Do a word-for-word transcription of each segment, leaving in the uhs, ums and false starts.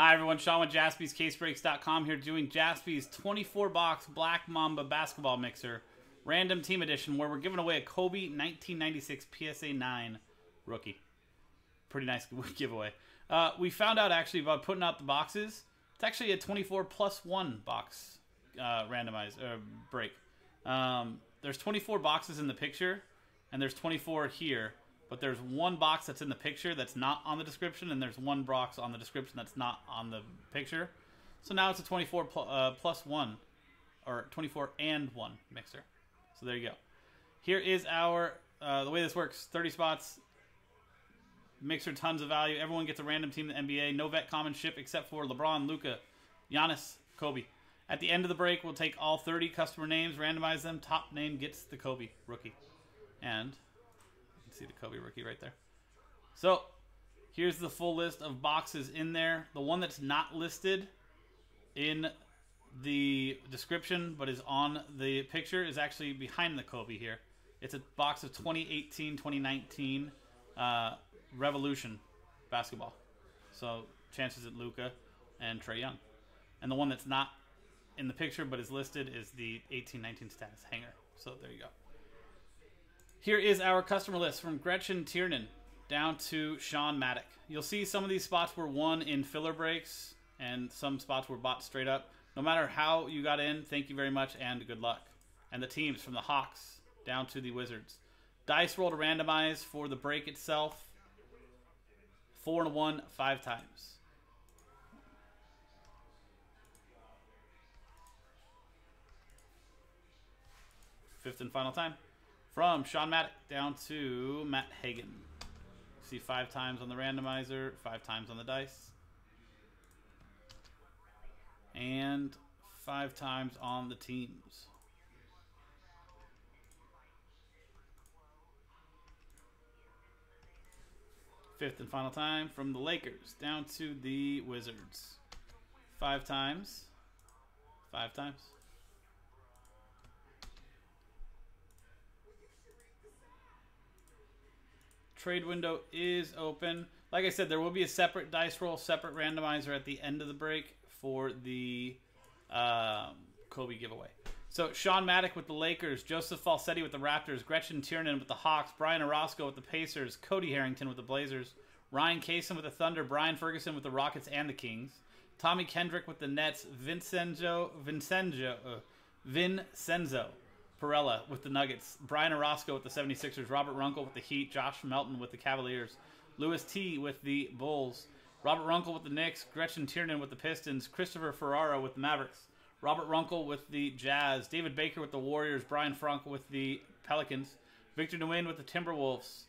Hi everyone, Sean with Jaspys Case Breaks dot com here doing Jaspys twenty-four box Black Mamba Basketball Mixer Random Team Edition, where we're giving away a Kobe nineteen ninety-six P S A nine rookie. Pretty nice giveaway. Uh, we found out actually about putting out the boxes. It's actually a twenty-four plus one box uh, randomized uh, break. Um, there's twenty-four boxes in the picture, and there's twenty-four here. But there's one box that's in the picture that's not on the description, and there's one box on the description that's not on the picture. So now it's a twenty-four plus one, or twenty-four and one mixer. So there you go. Here is our, uh, the way this works, thirty spots, mixer, tons of value. Everyone gets a random team in the N B A. No vet common ship except for LeBron, Luca, Giannis, Kobe. At the end of the break, we'll take all thirty customer names, randomize them. Top name gets the Kobe rookie. And see the Kobe rookie right there. So here's the full list of boxes in there. The one that's not listed in the description but is on the picture is actually behind the Kobe here. It's a box of twenty eighteen twenty nineteen uh, Revolution basketball. So chances at Luca and Trey Young. And the one that's not in the picture but is listed is the eighteen nineteen status hanger. So there you go. Here is our customer list from Gretchen Tiernan down to Sean Maddock. You'll see some of these spots were won in filler breaks, and some spots were bought straight up. No matter how you got in, thank you very much and good luck. And the teams from the Hawks down to the Wizards. Dice roll to randomize for the break itself. Four and one, five times. Fifth and final time. From Sean Maddock down to Matt Hagan. See five times on the randomizer, five times on the dice. And five times on the teams. Fifth and final time from the Lakers down to the Wizards. Five times. Five times. Trade window is open. Like I said, there will be a separate dice roll, separate randomizer at the end of the break for the um, Kobe giveaway. So Sean Maddock with the Lakers, Joseph Falsetti with the Raptors, Gretchen Tiernan with the Hawks, Brian Orozco with the Pacers, Cody Harrington with the Blazers, Ryan Kason with the Thunder, Brian Ferguson with the Rockets and the Kings, Tommy Kendrick with the Nets, Vincenzo, Vincenzo, uh, Vincenzo. Perella with the Nuggets, Brian Orozco with the seventy-sixers, Robert Runkle with the Heat, Josh Melton with the Cavaliers, Louis T with the Bulls, Robert Runkle with the Knicks, Gretchen Tiernan with the Pistons, Christopher Ferrara with the Mavericks, Robert Runkle with the Jazz, David Baker with the Warriors, Brian Frank with the Pelicans, Victor Nguyen with the Timberwolves,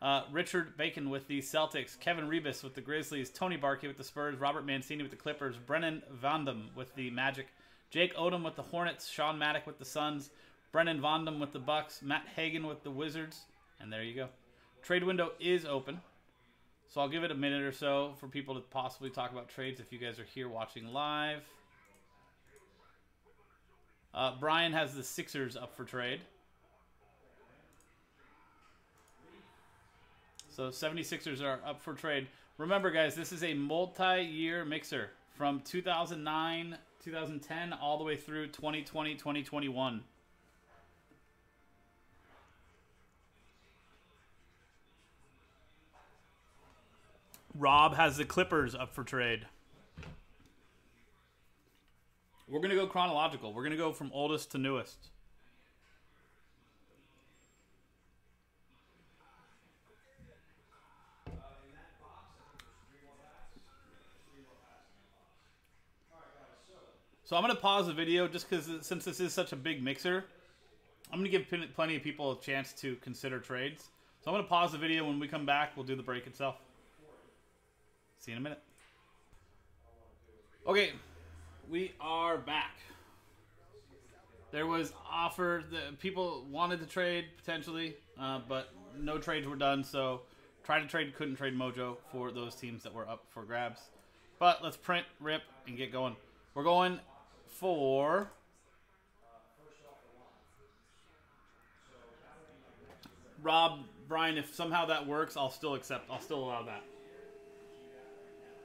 uh, Richard Bacon with the Celtics, Kevin Rebus with the Grizzlies, Tony Barkey with the Spurs, Robert Mancini with the Clippers, Brennan Vandam with the Magic, Jake Odom with the Hornets, Sean Maddock with the Suns, Brennan Vandam with the Bucks, Matt Hagan with the Wizards, and there you go. Trade window is open, so I'll give it a minute or so for people to possibly talk about trades if you guys are here watching live. Uh, Brian has the Sixers up for trade. So seventy-sixers are up for trade. Remember, guys, this is a multi-year mixer from two thousand nine, two thousand ten, all the way through twenty twenty, twenty twenty-one. Rob has the Clippers up for trade. We're going to go chronological. We're going to go from oldest to newest. So I'm going to pause the video just because since this is such a big mixer, I'm going to give plenty of people a chance to consider trades. So I'm going to pause the video. When we come back, we'll do the break itself. See you in a minute. Okay, we are back. There was offer that people wanted to trade potentially, uh, but no trades were done. So try to trade, couldn't trade mojo for those teams that were up for grabs. But let's print, rip, and get going. We're going for Rob, Brian. If somehow that works, I'll still accept. I'll still allow that.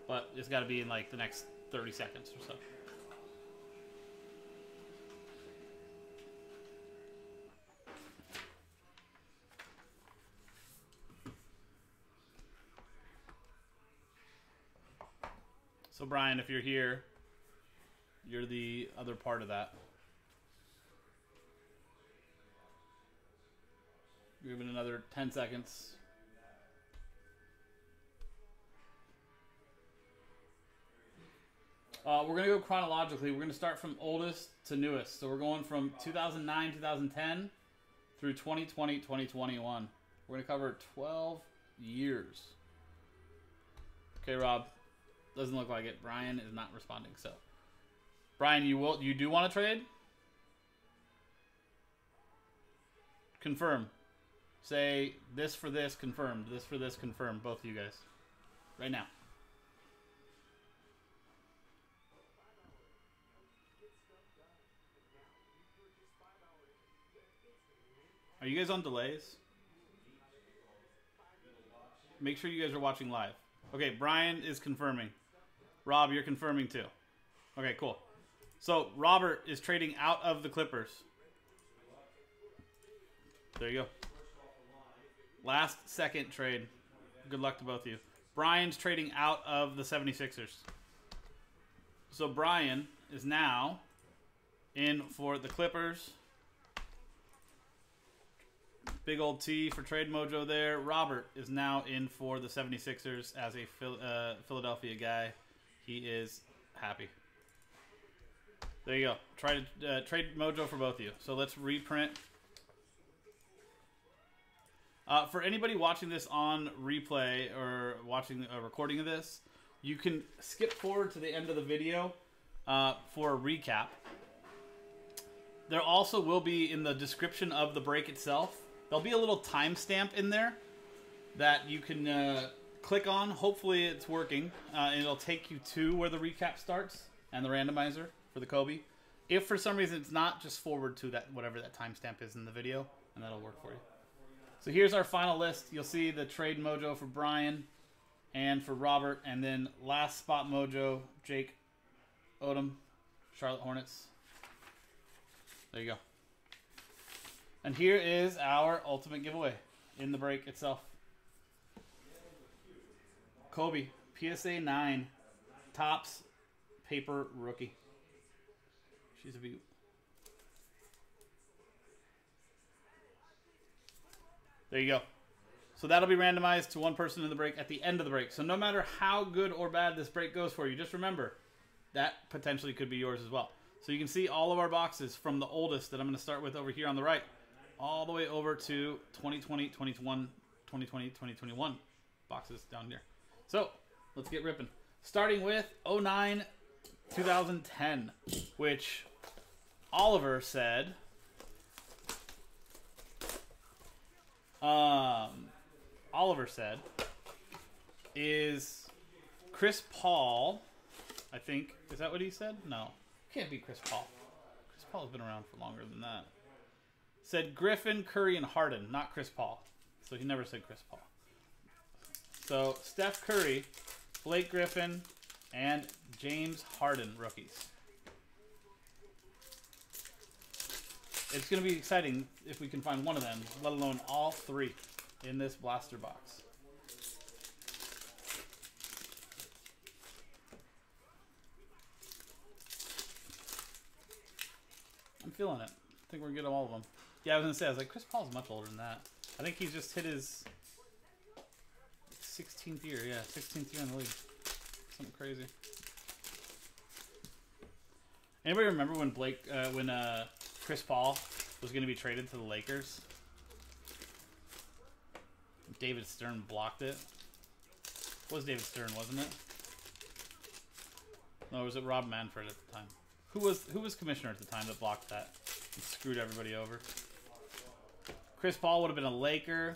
but it's got to be in like the next thirty seconds or so. So, Brian, if you're here, you're the other part of that. You're given another ten seconds. Uh, we're going to go chronologically. We're going to start from oldest to newest. So we're going from two thousand nine, two thousand ten through twenty twenty, twenty twenty-one. We're going to cover twelve years. Okay, Rob. Doesn't look like it. Brian is not responding. So, Brian, you will you do want to trade? Confirm. Say this for this confirmed. This for this confirmed. Both of you guys, right now. Are you guys on delays? Make sure you guys are watching live. Okay, Brian is confirming. Rob, you're confirming too. Okay, cool. So, Robert is trading out of the Clippers. There you go. Last second trade. Good luck to both of you. Brian's trading out of the seventy-sixers. So, Brian is now in for the Clippers. Big old T for Trade Mojo there. Robert is now in for the seventy-sixers as a Phil uh, Philadelphia guy. He is happy. There you go. Try to uh, Trade Mojo for both of you. So let's reprint. Uh, for anybody watching this on replay or watching a recording of this, you can skip forward to the end of the video uh, for a recap. There also will be in the description of the break itself. There'll be a little timestamp in there that you can uh, click on. Hopefully it's working. Uh, and it'll take you to where the recap starts and the randomizer for the Kobe. If for some reason it's not, just forward to that whatever that timestamp is in the video, and that'll work for you. So here's our final list. You'll see the Trade Mojo for Brian and for Robert. And then last spot mojo, Jake Odom, Charlotte Hornets. There you go. And here is our ultimate giveaway in the break itself. Kobe, P S A nine, Topps, Paper Rookie. She's a beaut. There you go. So that'll be randomized to one person in the break at the end of the break. So no matter how good or bad this break goes for you, just remember that potentially could be yours as well. So you can see all of our boxes from the oldest that I'm going to start with over here on the right, all the way over to twenty twenty, twenty twenty-one boxes down here. So let's get ripping. Starting with oh nine, two thousand ten, which Oliver said um, Oliver said is Chris Paul, I think. Is that what he said? No. Can't be Chris Paul. Chris Paul's been around for longer than that. Said Griffin, Curry, and Harden, not Chris Paul. So he never said Chris Paul. So Steph Curry, Blake Griffin, and James Harden rookies. It's going to be exciting if we can find one of them, let alone all three in this blaster box. I'm feeling it. I think we're going to get all of them. Yeah, I was going to say, I was like, Chris Paul's much older than that. I think he's just hit his sixteenth year. Yeah, sixteenth year in the league. Something crazy. Anybody remember when Blake, uh, when uh, Chris Paul was going to be traded to the Lakers? David Stern blocked it. It was David Stern, wasn't it? No, was it Rob Manfred at the time? Who was who was commissioner at the time that blocked that and screwed everybody over? Chris Paul would have been a Laker.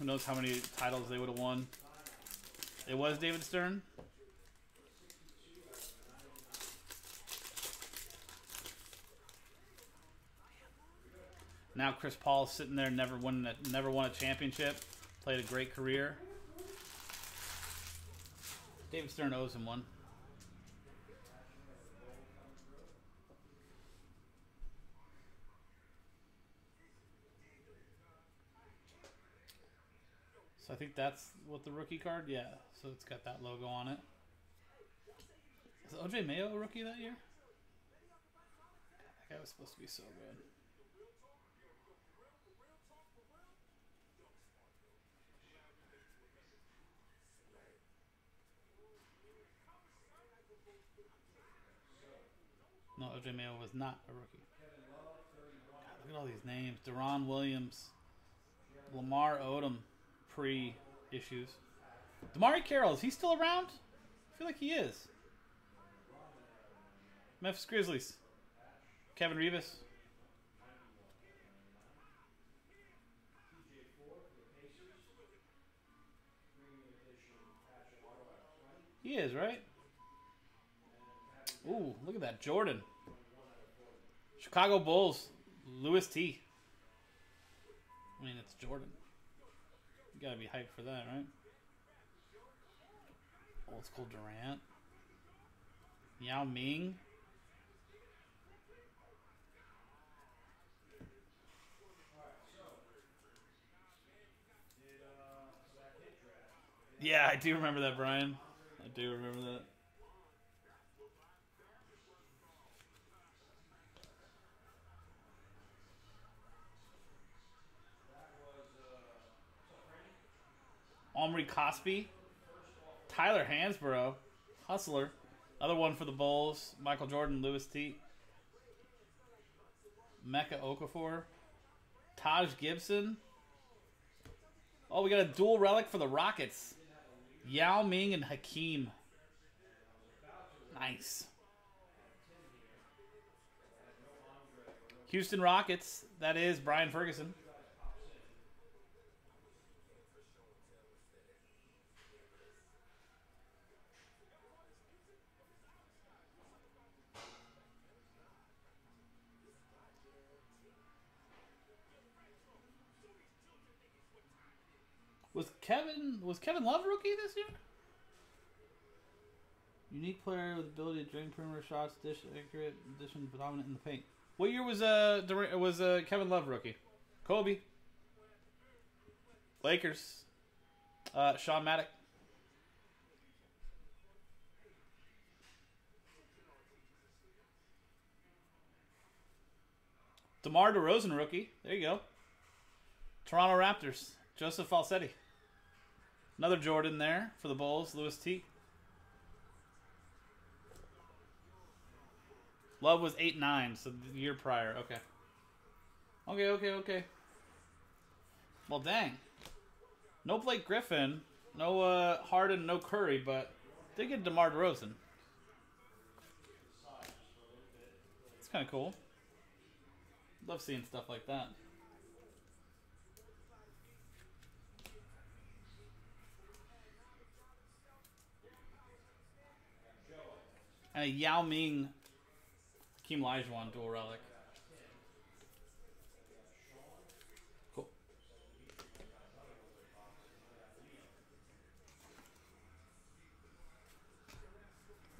Who knows how many titles they would have won. It was David Stern. Now Chris Paul's sitting there, never won, never won a championship. Played a great career. David Stern owes him one. So I think that's what the rookie card, yeah. So it's got that logo on it. Is O J Mayo a rookie that year? God, that guy was supposed to be so good. No, O J Mayo was not a rookie. God, look at all these names. Deron Williams, Lamar Odom. Pre-issues. Damari Carroll, is he still around? I feel like he is. Memphis Grizzlies. Kevin Rebus. He is, right? Ooh, look at that. Jordan. Chicago Bulls. Louis T. I mean, it's Jordan. You gotta be hyped for that, right? Old school Durant. Yao Ming. Yeah, I do remember that, Brian. I do remember that. Omri Cosby, Tyler Hansborough, Hustler, other one for the Bulls, Michael Jordan, Louis T, Mecca Okafor, Taj Gibson. Oh, we got a dual relic for the Rockets, Yao Ming and Hakeem. Nice. Houston Rockets, that is Brian Ferguson. Was Kevin was Kevin Love a rookie this year? Unique player with ability to drain perimeter shots, dish accurate, addition predominant in the paint. What year was uh Durant, was uh, Kevin Love rookie? Kobe. Lakers. Uh, Sean Maddock. DeMar DeRozan rookie. There you go. Toronto Raptors. Joseph Falsetti. Another Jordan there for the Bulls, Louis T. Love was eight nine, so the year prior. Okay. Okay, okay, okay. Well, dang. No Blake Griffin, no uh, Harden, no Curry, but they get DeMar DeRozan. It's kind of cool. Love seeing stuff like that. And a Yao Ming, Hakeem Olajuwon dual relic. Cool.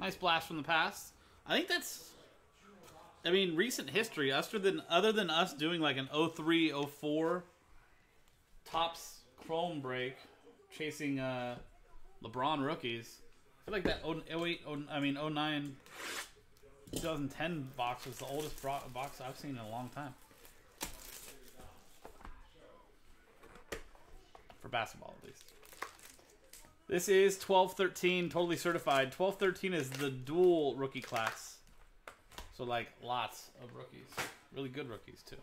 Nice blast from the past. I think that's, I mean, recent history. Other than other than us doing like an oh three, oh four Topps Chrome break, chasing uh, LeBron rookies. I feel like that oh eight, oh, I mean oh nine, twenty ten box was the oldest box I've seen in a long time. For basketball, at least. This is twelve thirteen, totally certified. twelve thirteen is the dual rookie class. So, like, lots of rookies. Really good rookies, too.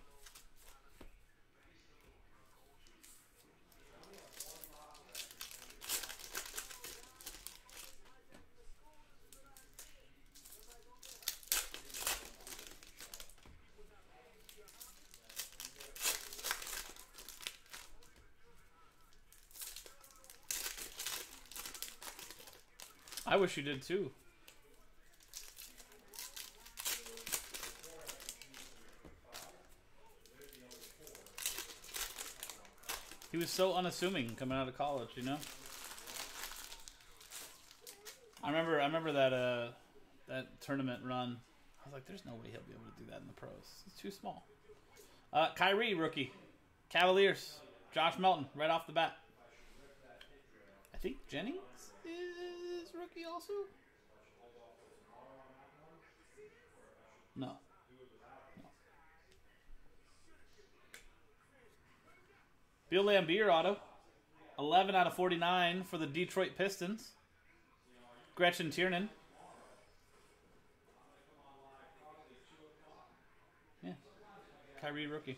I wish you did too. He was so unassuming coming out of college, you know? I remember, I remember that uh, that tournament run. I was like, "There's no way he'll be able to do that in the pros. He's too small." Uh, Kyrie, rookie, Cavaliers. Josh Melton, right off the bat. I think Jennings is rookie also. No. no. Bill Laimbeer auto. eleven out of forty-nine for the Detroit Pistons. Gretchen Tiernan. Yeah. Kyrie rookie.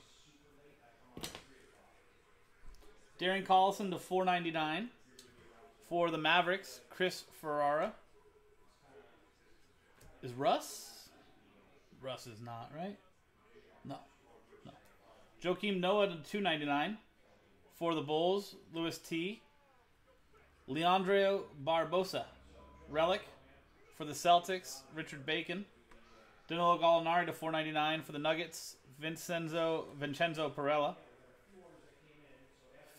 Darren Collison to four ninety-nine for the Mavericks. Chris Ferrara. Is Russ? Russ is not, right? No. No. Joakim Noah to two ninety-nine for the Bulls. Louis T. Leandro Barbosa. Relic for the Celtics. Richard Bacon. Danilo Gallinari to four ninety-nine for the Nuggets. Vincenzo Vincenzo Perella.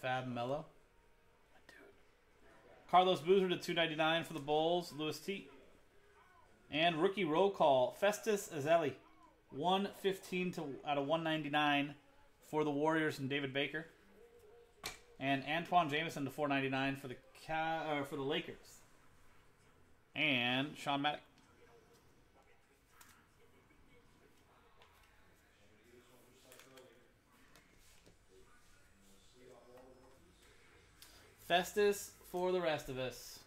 Fab Mello. Dude. Carlos Boozer to two ninety-nine for the Bulls. Louis T. And rookie roll call. Festus Ezeli. one fifteen out of one ninety-nine for the Warriors and David Baker. And Antoine Jameson to four ninety-nine for the Ca uh, for the Lakers. And Sean Maddock. Festus for the rest of us.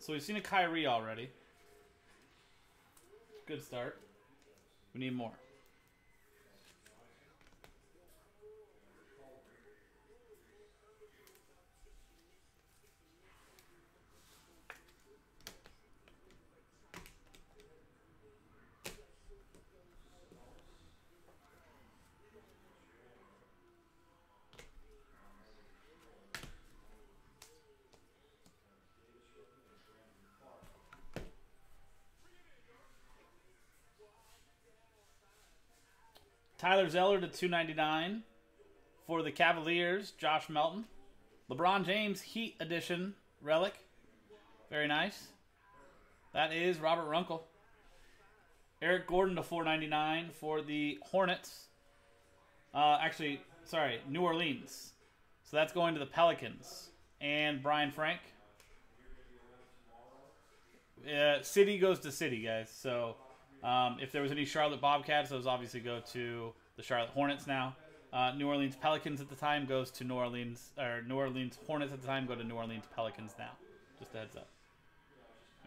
So we've seen a Kyrie already. Good start. We need more. Tyler Zeller to two ninety-nine for the Cavaliers. Josh Melton. LeBron James Heat Edition Relic. Very nice. That is Robert Runkle. Eric Gordon to four ninety-nine for the Hornets. Uh, actually, sorry, New Orleans. So that's going to the Pelicans. And Brian Frank. Uh, City goes to City, guys. So... Um, if there was any Charlotte Bobcats, those obviously go to the Charlotte Hornets now. Uh, New Orleans Pelicans at the time goes to New Orleans, or New Orleans Hornets at the time go to New Orleans Pelicans now. Just a heads up.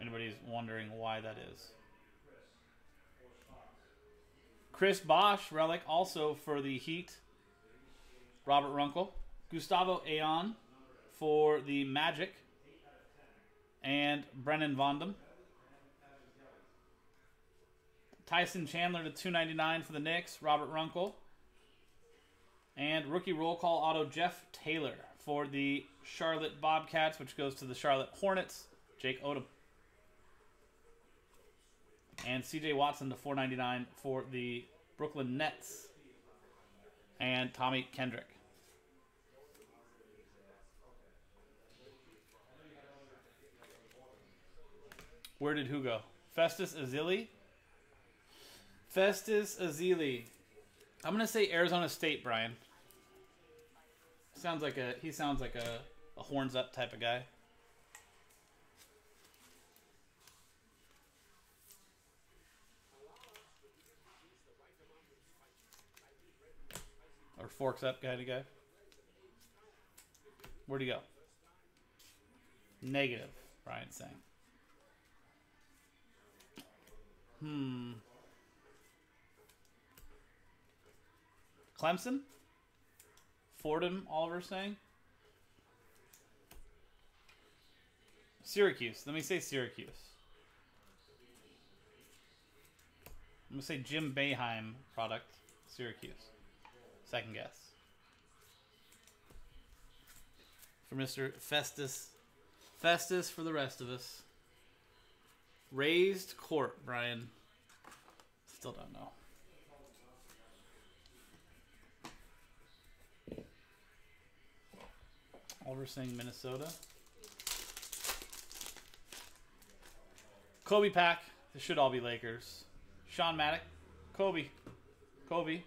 Anybody's wondering why that is. Chris Bosch, relic, also for the Heat. Robert Runkle. Gustavo Aon for the Magic. And Brennan Vandam. Tyson Chandler to two ninety-nine for the Knicks. Robert Runkle. And rookie roll call auto Jeff Taylor for the Charlotte Bobcats, which goes to the Charlotte Hornets. Jake Odom. And C J Watson to four ninety-nine for the Brooklyn Nets. And Tommy Kendrick. Where did who go? Festus Ezeli. Festus Ezeli. I'm gonna say Arizona State, Brian. Sounds like a he sounds like a, a horns up type of guy. Or forks up kind of guy. Where'd he go? Negative, Brian's saying. Hmm. Clemson? Fordham, Oliver's saying. Syracuse. Let me say Syracuse. I'm going to say Jim Boeheim product. Syracuse. Second guess. For Mister Festus. Festus for the rest of us. Raised court, Brian. Still don't know. Ulversing, Minnesota. Kobe pack. This should all be Lakers. Sean Maddock. Kobe. Kobe.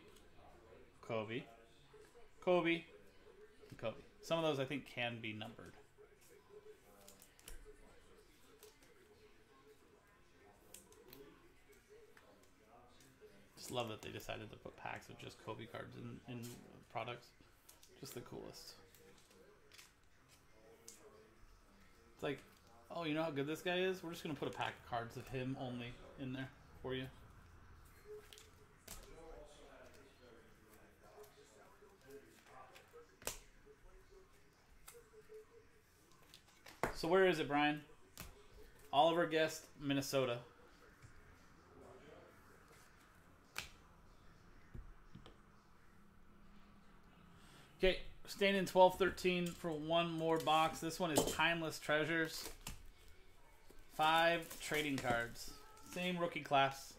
Kobe. Kobe. Kobe. Some of those I think can be numbered. Just love that they decided to put packs of just Kobe cards in, in products. Just the coolest. It's like, oh, you know how good this guy is? We're just going to put a pack of cards of him only in there for you. So where is it, Brian? Oliver guessed Minnesota. Okay, staying in twelve thirteen for one more box. This one is Timeless Treasures. Five trading cards. Same rookie class.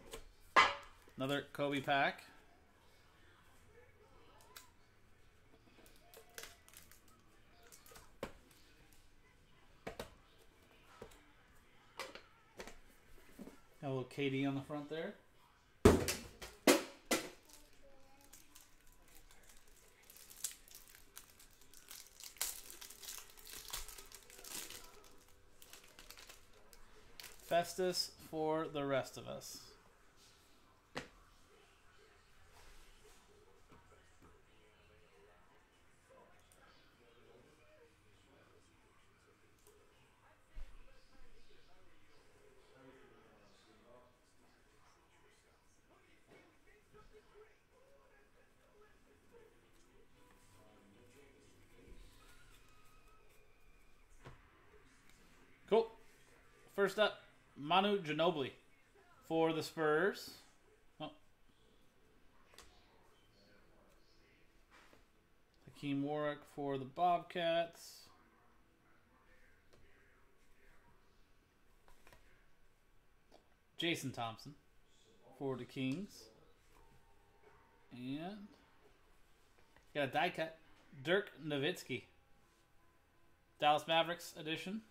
Another Kobe pack. Got a little K D on the front there. Festus for the rest of us. Cool. First up, Manu Ginobili for the Spurs. Oh. Hakeem Warwick for the Bobcats. Jason Thompson for the Kings. And got a die cut. Dirk Nowitzki. Dallas Mavericks edition.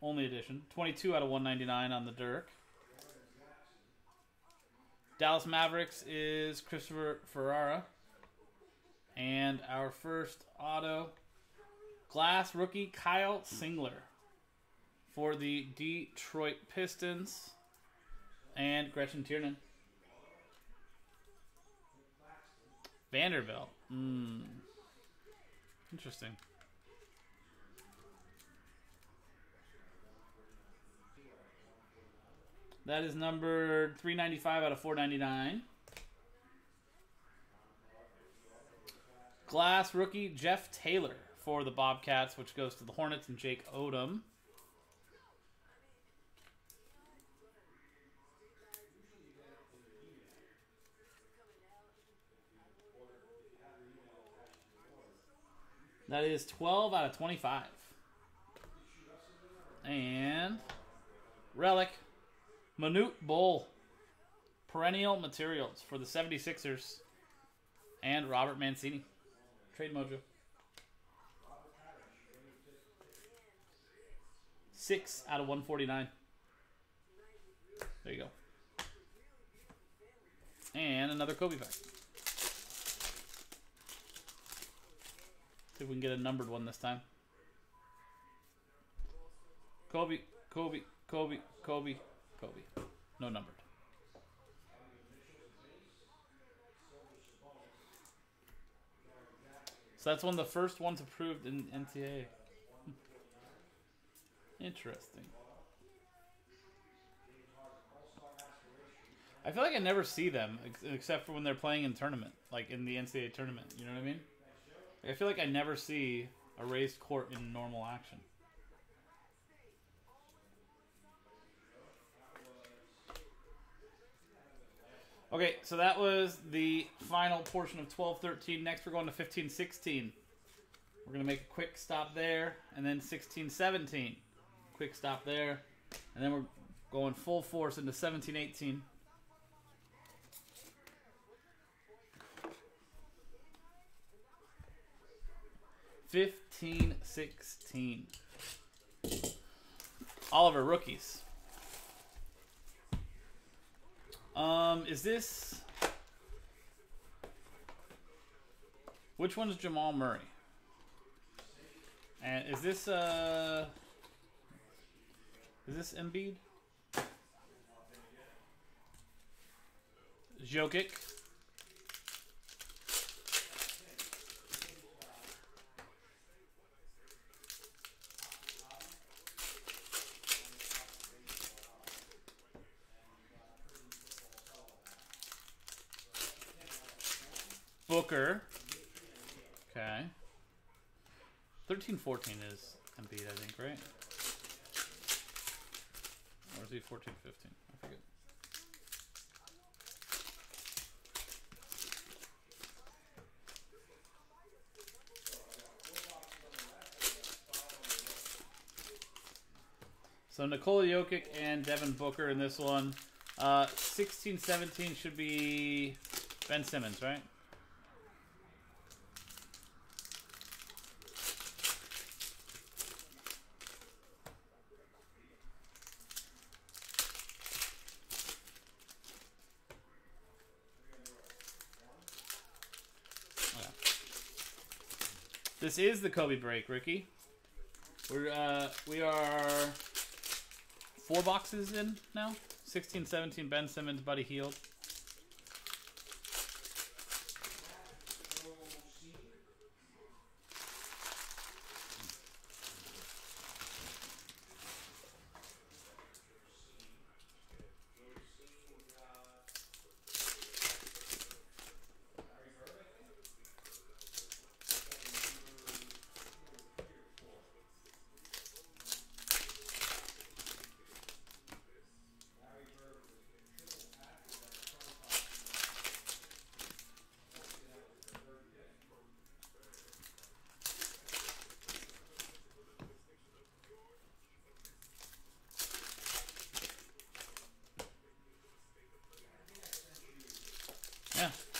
Only edition. twenty-two out of one ninety-nine on the Dirk. Dallas Mavericks is Christopher Ferrara. And our first auto. Glass rookie Kyle Singler for the Detroit Pistons. And Gretchen Tiernan. Vanderbilt. Mm. Interesting. That is number three ninety-five out of four ninety-nine. Glass rookie Jeff Taylor for the Bobcats, which goes to the Hornets and Jake Odom. That is twelve out of twenty-five. And relic. Manute Bol, perennial materials for the seventy-sixers and Robert Mancini. Trade Mojo. six out of one forty-nine. There you go. And another Kobe pack. See if we can get a numbered one this time. Kobe, Kobe, Kobe, Kobe. Kobe. No numbered. So that's one of the first ones approved in N C A A. Interesting. I feel like I never see them ex except for when they're playing in tournament, like in the N C A A tournament. You know what I mean? Like I feel like I never see a raised court in normal action. Okay, so that was the final portion of twelve thirteen. Next, we're going to fifteen sixteen. We're going to make a quick stop there, and then sixteen seventeen. Quick stop there, and then we're going full force into seventeen eighteen. fifteen sixteen. Oliver rookies. Um, is this... Which one's Jamal Murray? And is this, uh... Is this Embiid? Jokic. Booker. Okay. thirteen fourteen is Embiid, I think, right? Or is he fourteen fifteen? I forget. So Nikola Jokic and Devin Booker in this one. Uh, sixteen seventeen should be Ben Simmons, right? This is the Kobe break, Ricky. We're uh, we are four boxes in now. sixteen seventeen Ben Simmons, Buddy Hield.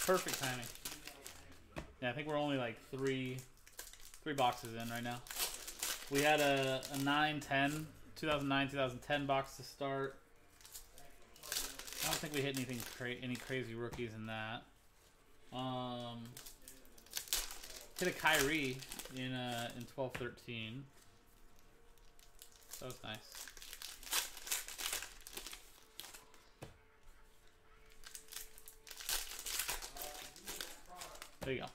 Perfect timing. Yeah, I think we're only like three three boxes in right now. We had a, a nine ten, two thousand nine, two thousand ten box to start. I don't think we hit anything cra any crazy rookies in that. Um, hit a Kyrie in uh, in twelve thirteen. That was nice. There you go.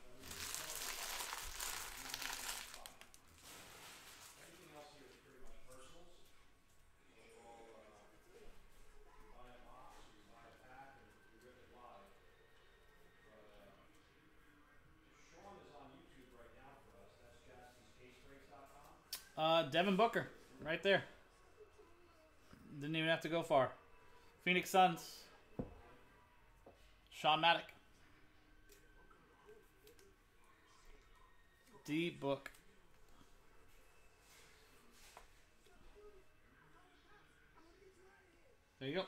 Uh, Devin Booker, right there. Didn't even have to go far. Phoenix Suns. Sean Maddock. D book. There you go.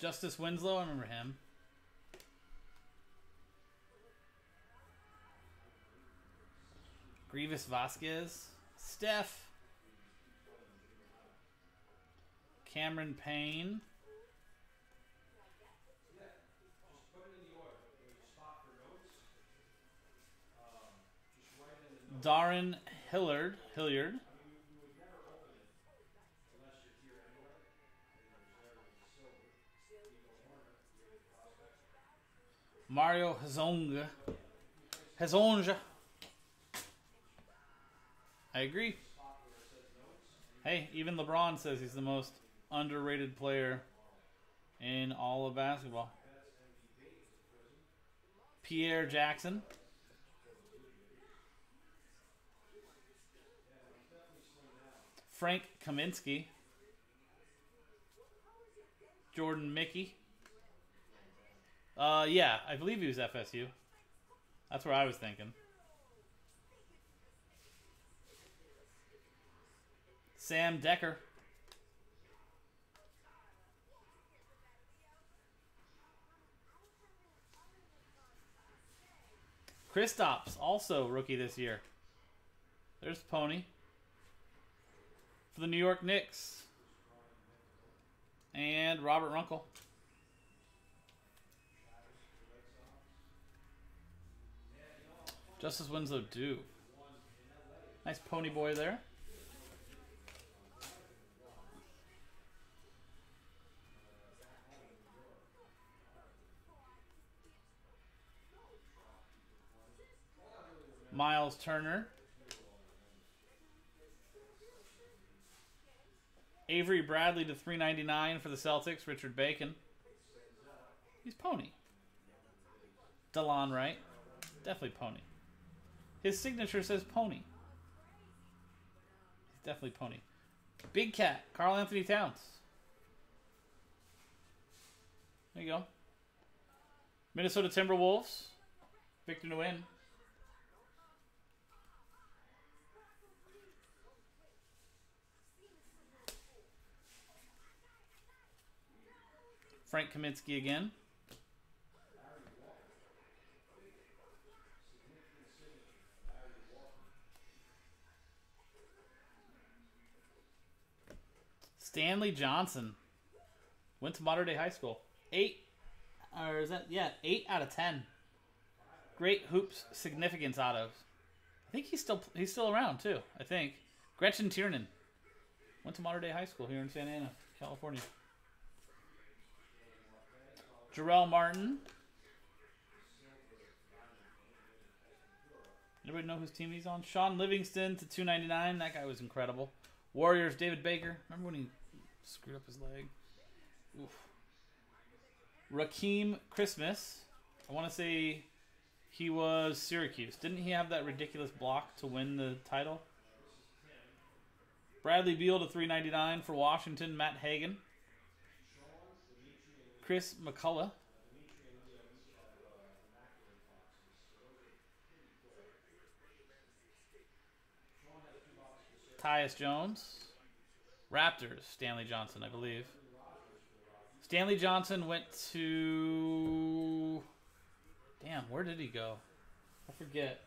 Justice Winslow, I remember him. Grievous Vasquez. Steph. Cameron Payne. Darren Hilliard. Hilliard. Mario Hezonga. Hezonga. I agree. Hey, even LeBron says he's the most underrated player in all of basketball. Pierre Jackson. Frank Kaminsky. Jordan Mickey. Uh, yeah, I believe he was F S U. That's where I was thinking. Sam Decker. Kristaps, also rookie this year. There's Pony. For the New York Knicks. And Robert Runkle. Justice Winslow Due. Nice pony boy there. Miles Turner. Avery Bradley to three ninety-nine for the Celtics. Richard Bacon. He's pony. Delon Wright. Definitely pony. His signature says pony. He's definitely pony. Big Cat, Karl Anthony Towns. There you go. Minnesota Timberwolves, Victor Nguyen. Frank Kaminsky again. Stanley Johnson went to Modern Day High School. Eight, or is that, yeah, eight out of ten. Great hoops significance autos. I think he's still he's still around too. I think Gretchen Tiernan went to Modern Day High School here in Santa Ana, California. Jarrell Martin. Everybody know whose team he's on? Sean Livingston to two ninety-nine. That guy was incredible. Warriors, David Baker. Remember when he screwed up his leg? Oof. Rakeem Christmas. I want to say he was Syracuse. Didn't he have that ridiculous block to win the title? Bradley Beal to three ninety-nine for Washington. Matt Hagan. Chris McCullough. Tyus Jones. Raptors, Stanley Johnson, I believe. Stanley Johnson went to... Damn, where did he go? I forget.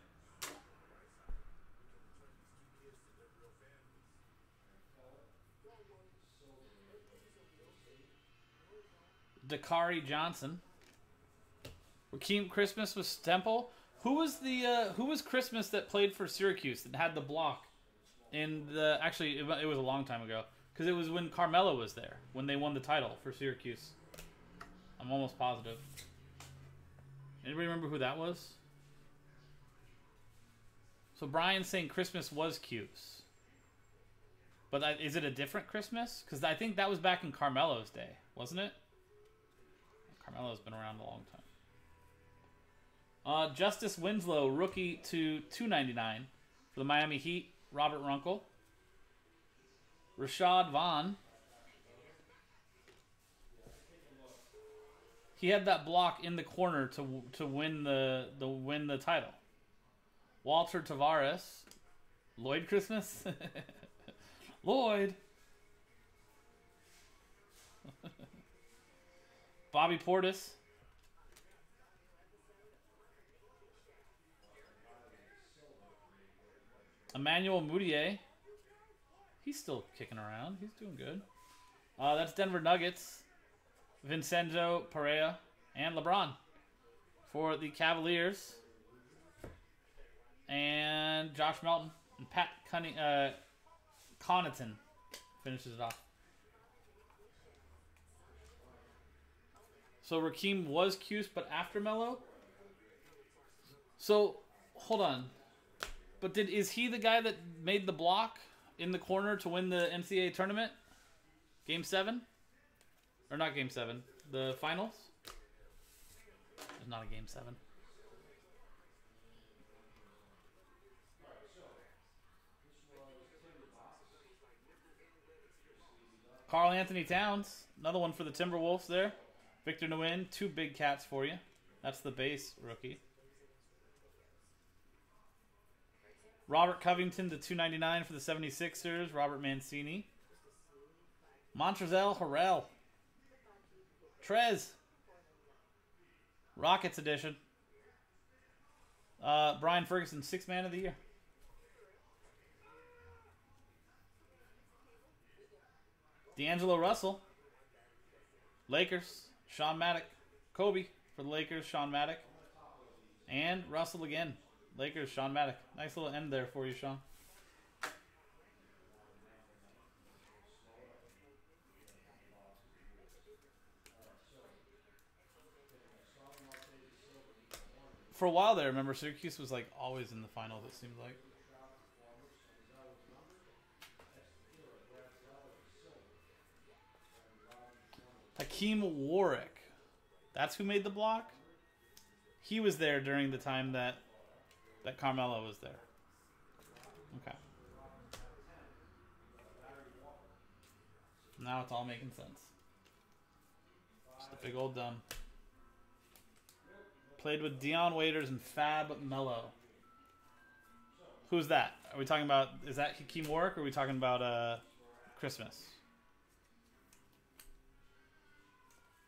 Dakari Johnson. Rakeem Christmas was Temple. Who was the uh, who was Christmas that played for Syracuse that had the block? And the actually it, it was a long time ago because it was when Carmelo was there when they won the title for Syracuse. I'm almost positive. Anybody remember who that was? So Brian's saying Christmas was Cubes, but I, is it a different Christmas? Because I think that was back in Carmelo's day, wasn't it? Carmelo's been around a long time. Uh, Justice Winslow, rookie to two ninety-nine for the Miami Heat. Robert Runkle. Rashad Vaughn. He had that block in the corner to to win the the win the title. Walter Tavares. Lloyd Christmas. Lloyd. Bobby Portis. Emmanuel Mudiay. He's still kicking around. He's doing good. Uh, that's Denver Nuggets. Vincenzo Perella and LeBron for the Cavaliers. And Josh Melton and Pat Cunning, uh, Connaughton finishes it off. So Rakeem was Cuse, but after Melo? So, hold on. But did is he the guy that made the block in the corner to win the N C double A tournament? Game seven? Or not Game seven. The finals? There's not a Game seven. Karl Anthony Towns. Another one for the Timberwolves there. Victor Nguyen, two big cats for you. That's the base rookie. Robert Covington to two ninety-nine for the seventy-sixers. Robert Mancini. Montrezl Harrell. Trez. Rockets edition. Uh, Brian Ferguson, sixth man of the year. D'Angelo Russell, Lakers. Sean Maddock, Kobe for the Lakers. Sean Maddock and Russell again. Lakers, Sean Maddock. Nice little end there for you, Sean. For a while there, remember, Syracuse was like always in the finals, it seemed like. Hakeem Warwick. That's who made the block. He was there during the time that that Carmelo was there. Okay. Now it's all making sense. Just a big old dumb. Played with Dion Waiters and Fab Mello. Who's that? Are we talking about, is that Hakeem Warwick, or are we talking about uh, Christmas?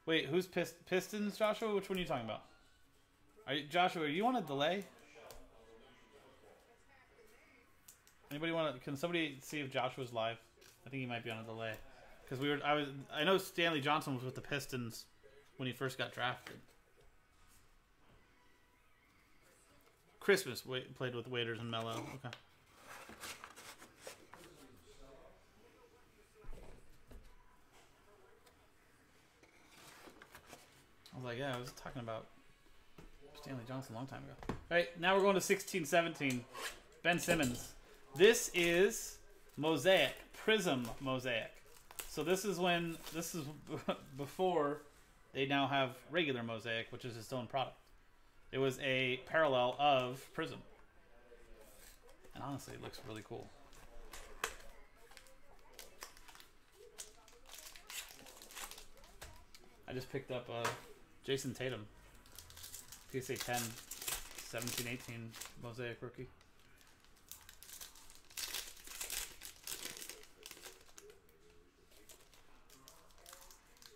Wait, who's pist Pistons, Joshua? Which one are you talking about? Are you, Joshua, are you on a delay? Anybody want to, can somebody see if Joshua's live? I think he might be on a delay. Because we were, I was, I know Stanley Johnson was with the Pistons when he first got drafted. Christmas wait, played with Waiters and Melo. Okay. I was like, yeah, I was talking about Stanley Johnson a long time ago. All right, now we're going to sixteen seventeen. Ben Simmons. This is Mosaic. Prism Mosaic. So this is when, this is before they now have regular Mosaic, which is its own product. It was a parallel of Prism. And honestly, it looks really cool. I just picked up uh, Jason Tatum. P S A ten, seventeen eighteen Mosaic rookie.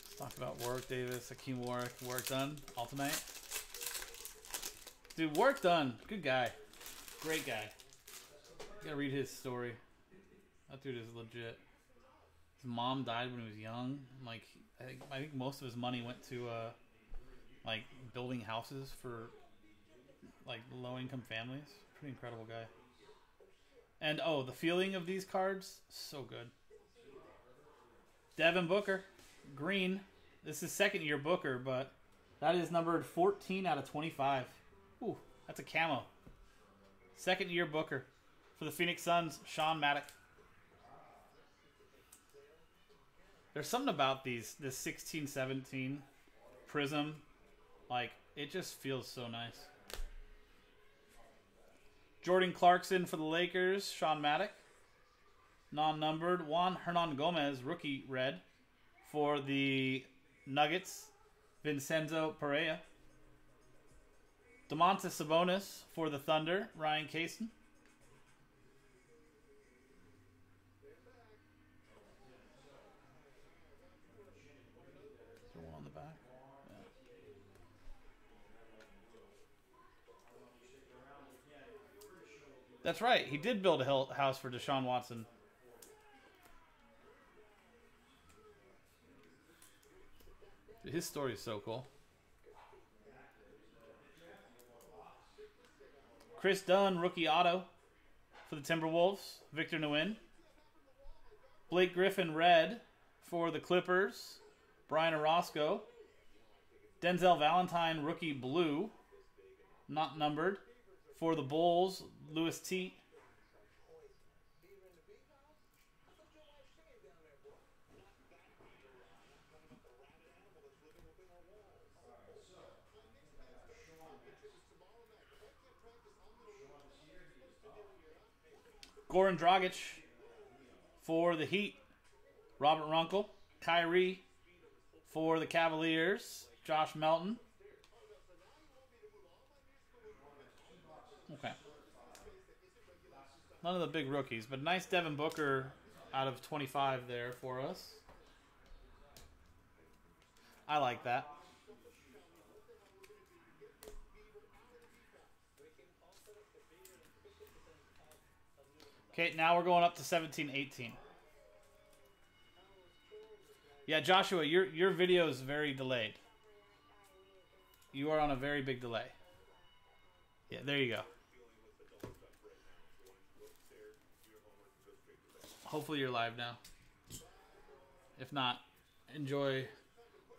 Let's talk about Warwick Davis, Hakeem Warwick, Warwick Dunn, all tonight. Dude, work done. Good guy. Great guy. You gotta read his story. That dude is legit. His mom died when he was young. Like, I think, I think most of his money went to, uh, like, building houses for, like, low-income families. Pretty incredible guy. And, oh, the feeling of these cards? So good. Devin Booker. Green. This is second year Booker, but that is numbered fourteen out of twenty-five. Ooh, that's a camo. Second year Booker. For the Phoenix Suns, Sean Maddock. There's something about these, this sixteen seventeen Prism. Like, it just feels so nice. Jordan Clarkson for the Lakers, Sean Maddock. Non-numbered, Juan Hernan Gomez, rookie red. For the Nuggets, Vincenzo Perella. Domantas Sabonis for the Thunder, Ryan Kason. Is there one on the back? Yeah. That's right. He did build a house for Deshaun Watson. Dude, his story is so cool. Chris Dunn, rookie auto for the Timberwolves. Victor Nguyen. Blake Griffin, red for the Clippers. Brian Orozco. Denzel Valentine, rookie blue. Not numbered. For the Bulls, Louis T. Goran Dragic for the Heat. Robert Runkle. Kyrie for the Cavaliers. Josh Melton. Okay. None of the big rookies, but nice Devin Booker out of twenty-five there for us. I like that. Okay, now we're going up to seventeen eighteen. Yeah, Joshua, your your video is very delayed. You are on a very big delay. Yeah, there you go. Hopefully you're live now. If not, enjoy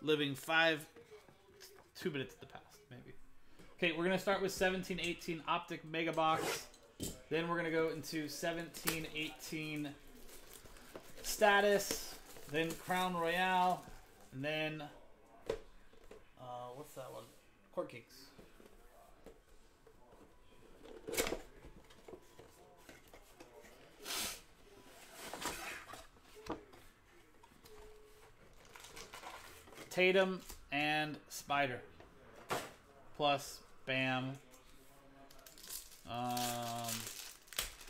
living five, two minutes in the past, maybe. Okay, we're going to start with seventeen eighteen Optic Mega Box. Then we're going to go into seventeen eighteen Status. Then Crown Royale. And then, uh, what's that one? Court Kings. Tatum and Spider. Plus, Bam. Um, God,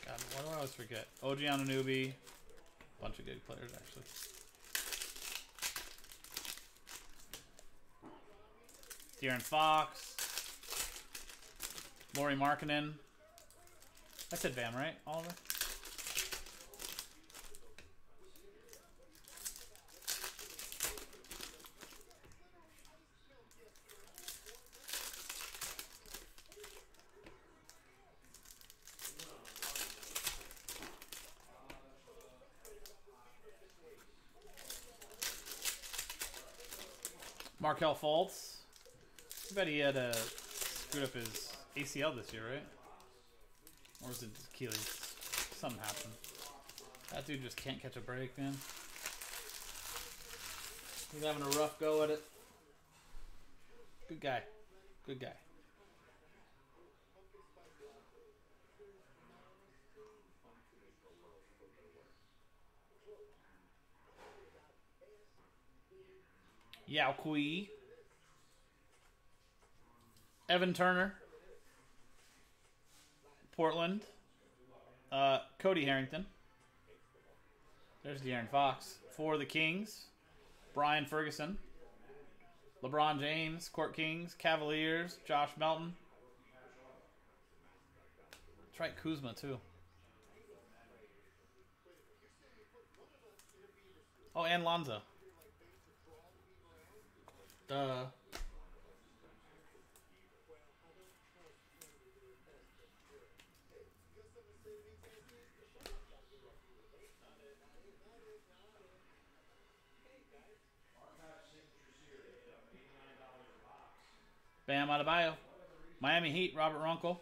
what do I always forget? O G Anunoby. A bunch of good players, actually. De'Aaron Fox. Lauri Markkanen. I said Bam, right, Oliver? Markelle Fultz. I bet he had uh, screwed up his A C L this year, right? Or was it Achilles? Something happened. That dude just can't catch a break, man. He's having a rough go at it. Good guy. Good guy. Yao Kui. Evan Turner. Portland. Uh, Cody Harrington. There's De'Aaron Fox. For the Kings. Brian Ferguson. LeBron James. Court Kings. Cavaliers. Josh Melton. That's right, Kuzma, too. Oh, and Lonzo. Duh. Bam Adebayo. Miami Heat, Robert Runkle.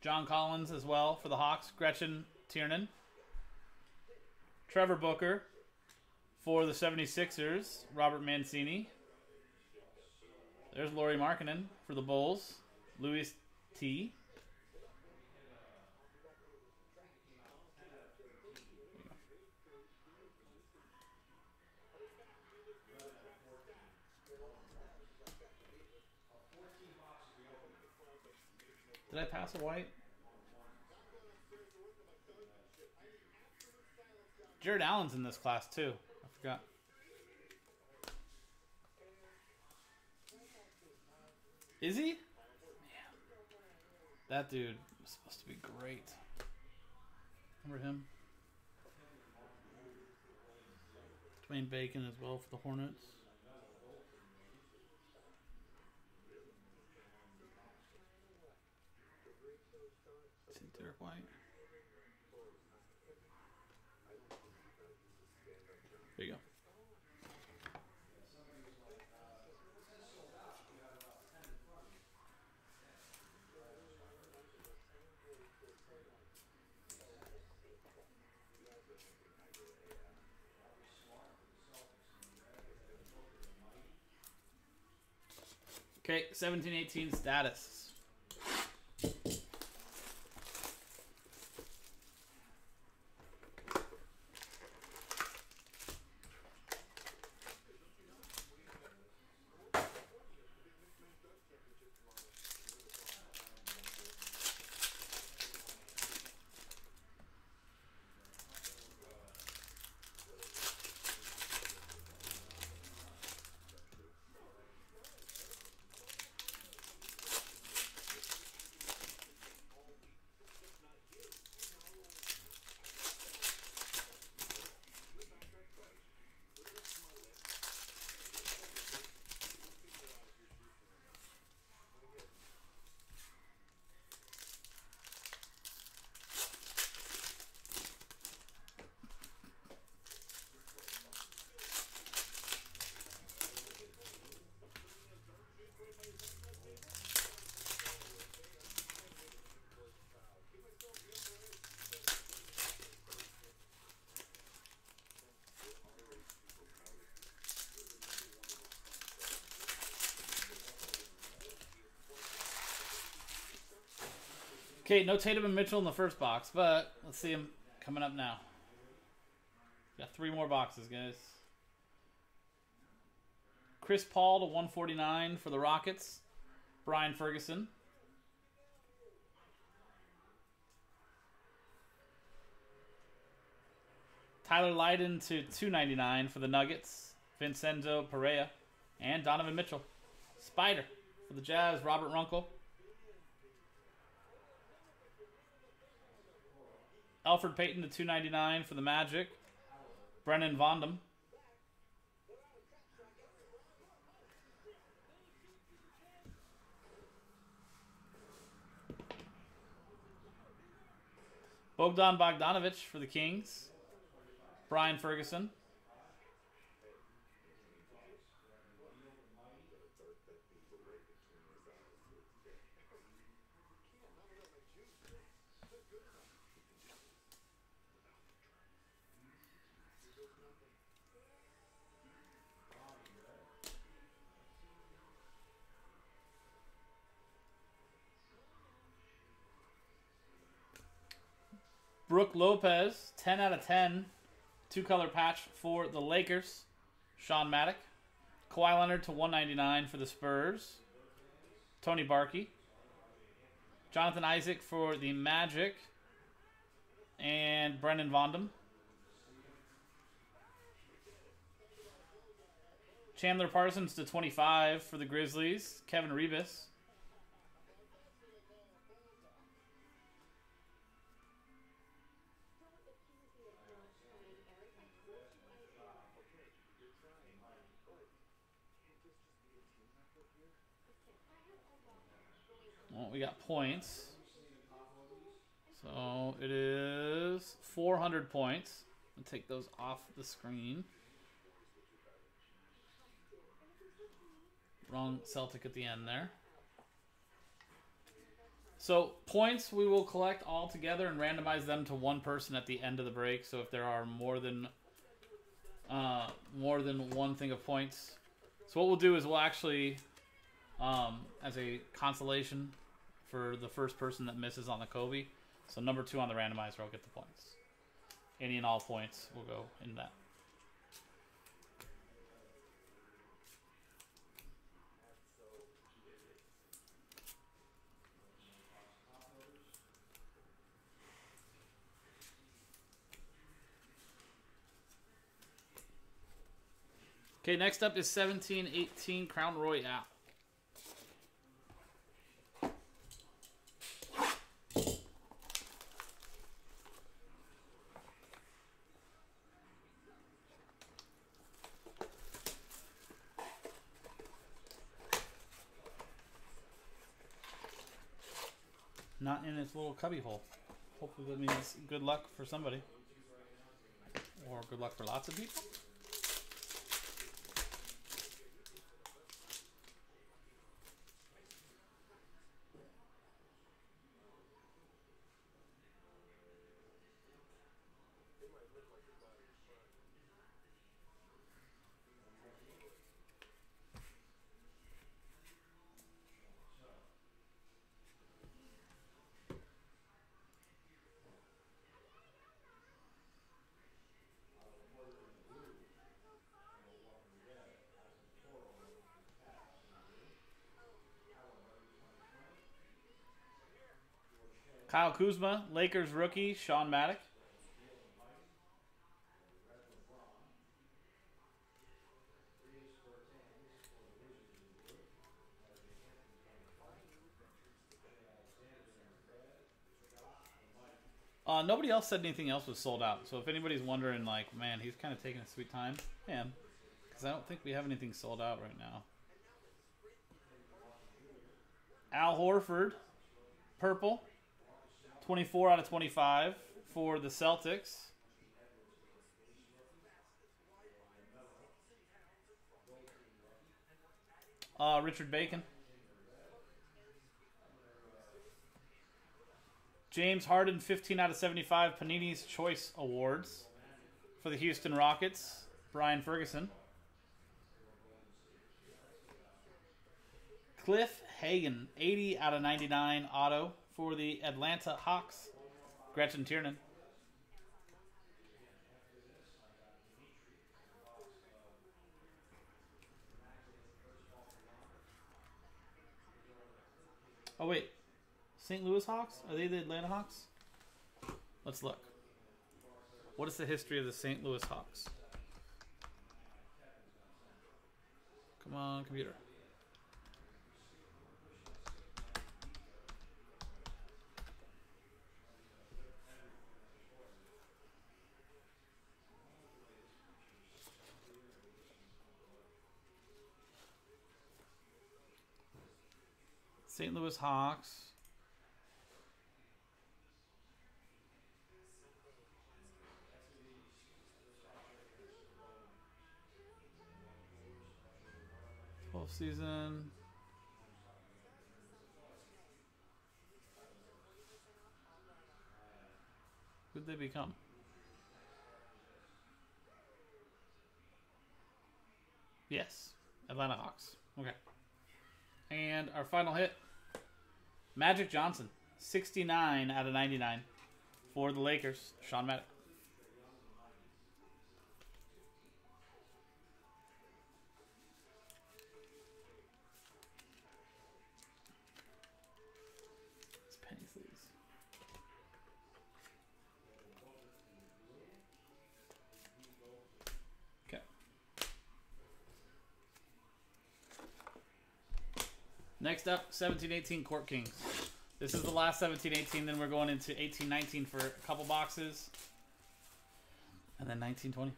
John Collins as well for the Hawks. Gretchen Tiernan. Trevor Booker. For the seventy-sixers, Robert Mancini. There's Lauri Markkanen for the Bulls. Louis T. Did I pass a White? Jared Allen's in this class, too. Got. Is he? Man. That dude was supposed to be great. Remember him? Dwayne Bacon as well for the Hornets. Is it Derek White? There you go. Okay, seventeen eighteen Status. Okay, no Tatum and Mitchell in the first box, but let's see them coming up now. Got three more boxes, guys. Chris Paul to one forty-nine for the Rockets. Brian Ferguson. Tyler Lydon to two ninety-nine for the Nuggets. Vincenzo Perella and Donovan Mitchell. Spider for the Jazz, Robert Runkle. Alfred Payton to two ninety-nine for the Magic. Brennan Vandam. Bogdan Bogdanovic for the Kings. Brian Ferguson. Brooke Lopez, ten out of ten, two-color patch for the Lakers. Sean Maddock. Kawhi Leonard to one ninety-nine for the Spurs. Tony Barkey. Jonathan Isaac for the Magic. And Brennan Vandam. Chandler Parsons to twenty-five for the Grizzlies. Kevin Rebus. Well, we got points. So it is four hundred points. I'll take those off the screen. Wrong Celtic at the end there. So points we will collect all together and randomize them to one person at the end of the break. So if there are more than uh, more than one thing of points. So what we'll do is we'll actually, um, as a consolation for the first person that misses on the Kobe. So number two on the randomizer will get the points. Any and all points will go in that. Okay, next up is seventeen eighteen Crown Royale. Not in its little cubby hole. Hopefully that means good luck for somebody. Or good luck for lots of people. Kyle Kuzma, Lakers rookie, Sean Maddock. Uh, nobody else said anything else was sold out. So if anybody's wondering, like, man, he's kind of taking a sweet time. Yeah, because I don't think we have anything sold out right now. Al Horford, purple. twenty-four out of twenty-five for the Celtics. Uh, Richard Bacon. James Harden, fifteen out of seventy-five, Panini's Choice Awards for the Houston Rockets. Brian Ferguson. Cliff Hagan, eighty out of ninety-nine auto for the Atlanta Hawks, Gretchen Tiernan. Oh, wait. Saint Louis Hawks? Are they the Atlanta Hawks? Let's look. What is the history of the Saint Louis Hawks? Come on, computer. Saint Louis Hawks. twelfth season. Who'd they become? Yes, Atlanta Hawks. Okay. And our final hit, Magic Johnson, sixty-nine out of ninety-nine for the Lakers, Sean Maddock. It's penny sleeves. Next up, seventeen eighteen Court Kings. This is the last seventeen eighteen, then we're going into eighteen nineteen for a couple boxes. And then nineteen twenty.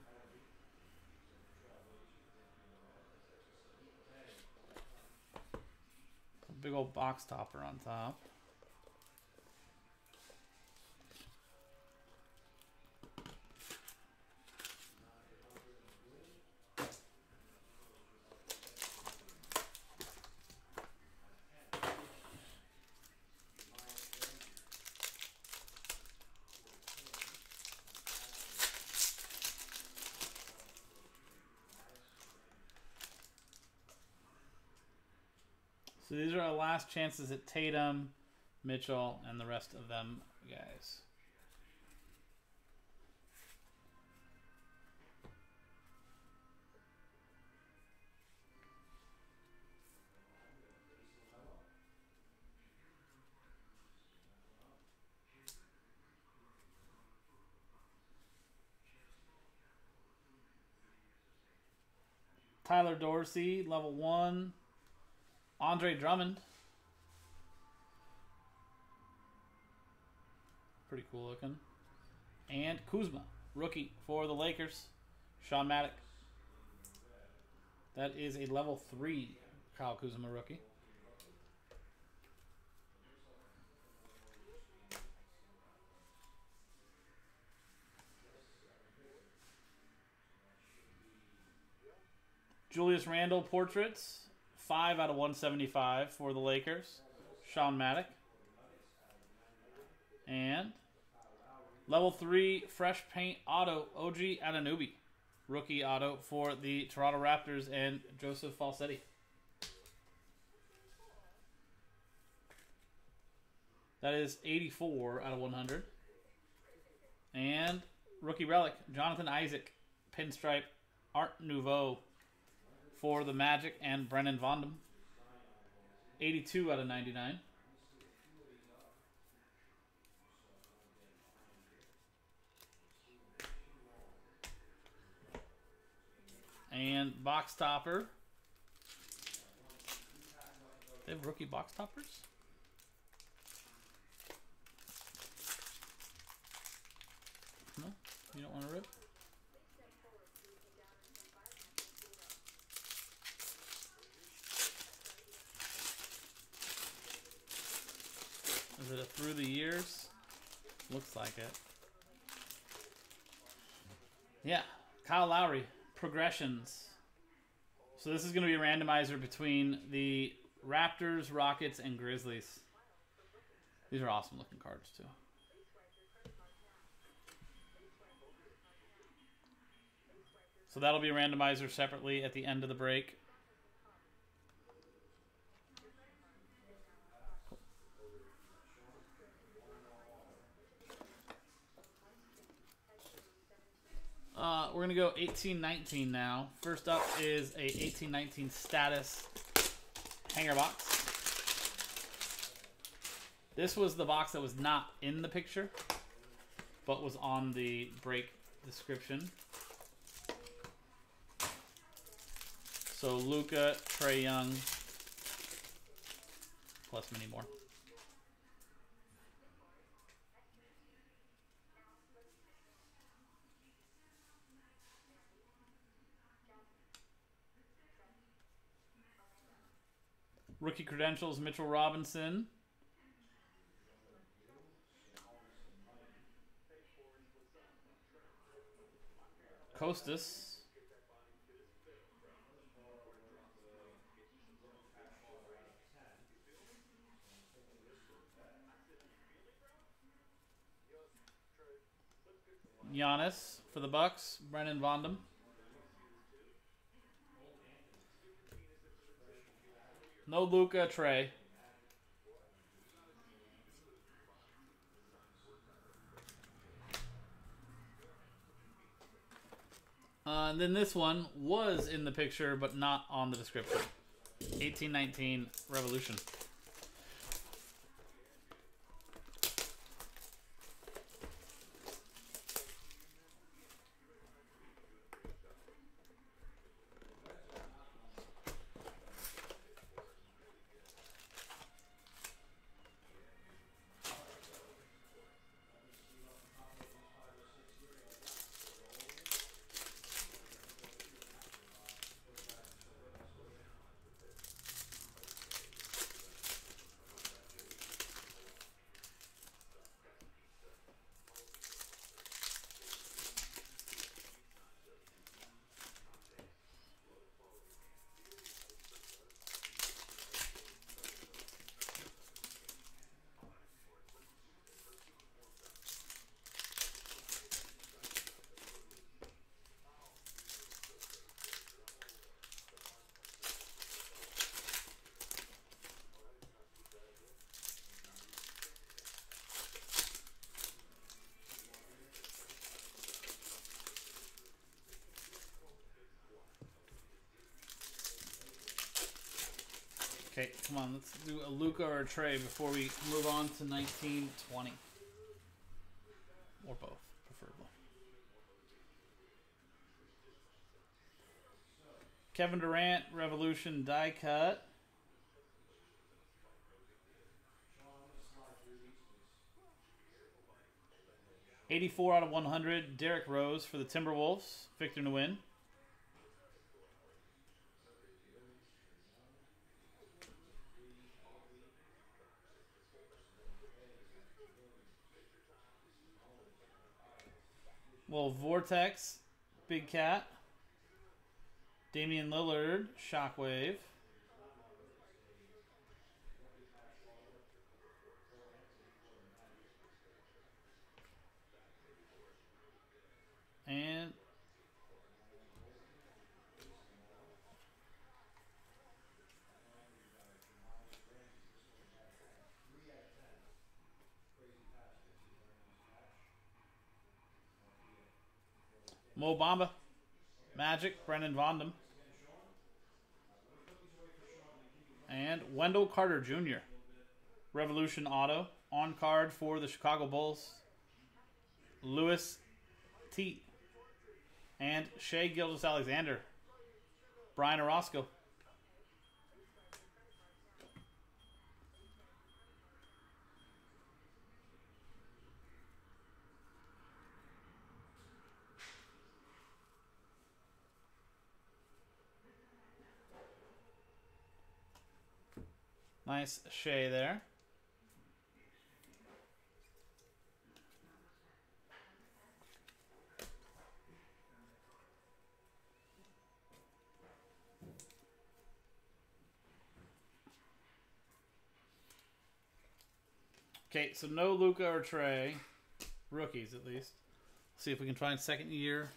Big old box topper on top. So these are our last chances at Tatum, Mitchell, and the rest of them guys. Tyler Dorsey, level one. Andre Drummond. Pretty cool looking. And Kuzma, rookie for the Lakers, Sean Maddock. That is a level three Kyle Kuzma rookie. Julius Randle portraits. five out of one seventy-five for the Lakers, Sean Maddock. And level three fresh paint auto, O G Anunoby, rookie auto for the Toronto Raptors and Joseph Falsetti. That is eighty-four out of one hundred. And rookie relic, Jonathan Isaac, pinstripe Art Nouveau for the Magic and Brennan Vandam. eighty-two out of ninety-nine. And box topper. They have rookie box toppers? No? You don't want to rip? Is it a through the years? Looks like it. Yeah. Kyle Lowry. Progressions. So this is going to be a randomizer between the Raptors, Rockets, and Grizzlies. These are awesome looking cards too. So that'll be a randomizer separately at the end of the break. we're going to go eighteen nineteen now. First up is a eighteen nineteen status hanger box. This was the box that was not in the picture, but was on the break description. So Luca, Trey Young, plus many more. Rookie credentials, Mitchell Robinson. Costas. Giannis for the Bucks, Brennan Vandam. No Luca, Trey. Uh, and then this one was in the picture, but not on the description. eighteen nineteen Revolution. Okay, come on, let's do a Luca or a Trey before we move on to nineteen twenty. Or both, preferably. Kevin Durant, Revolution die cut. eighty-four out of one hundred, Derrick Rose for the Timberwolves, Victor Nguyen. Well, Vortex, Big Cat, Damian Lillard, Shockwave, and Mo Bamba, Magic, Brennan Vandam, and Wendell Carter Junior Revolution auto on card for the Chicago Bulls. Louis T and Shai Gilgeous-Alexander, Brian Orozco. Nice Shea there. Okay, so no Luca or Trey. Rookies, at least. See if we can find second year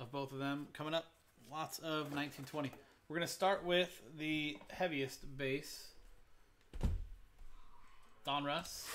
of both of them. Coming up, lots of nineteen twenty. We're going to start with the heaviest base, Don Russ.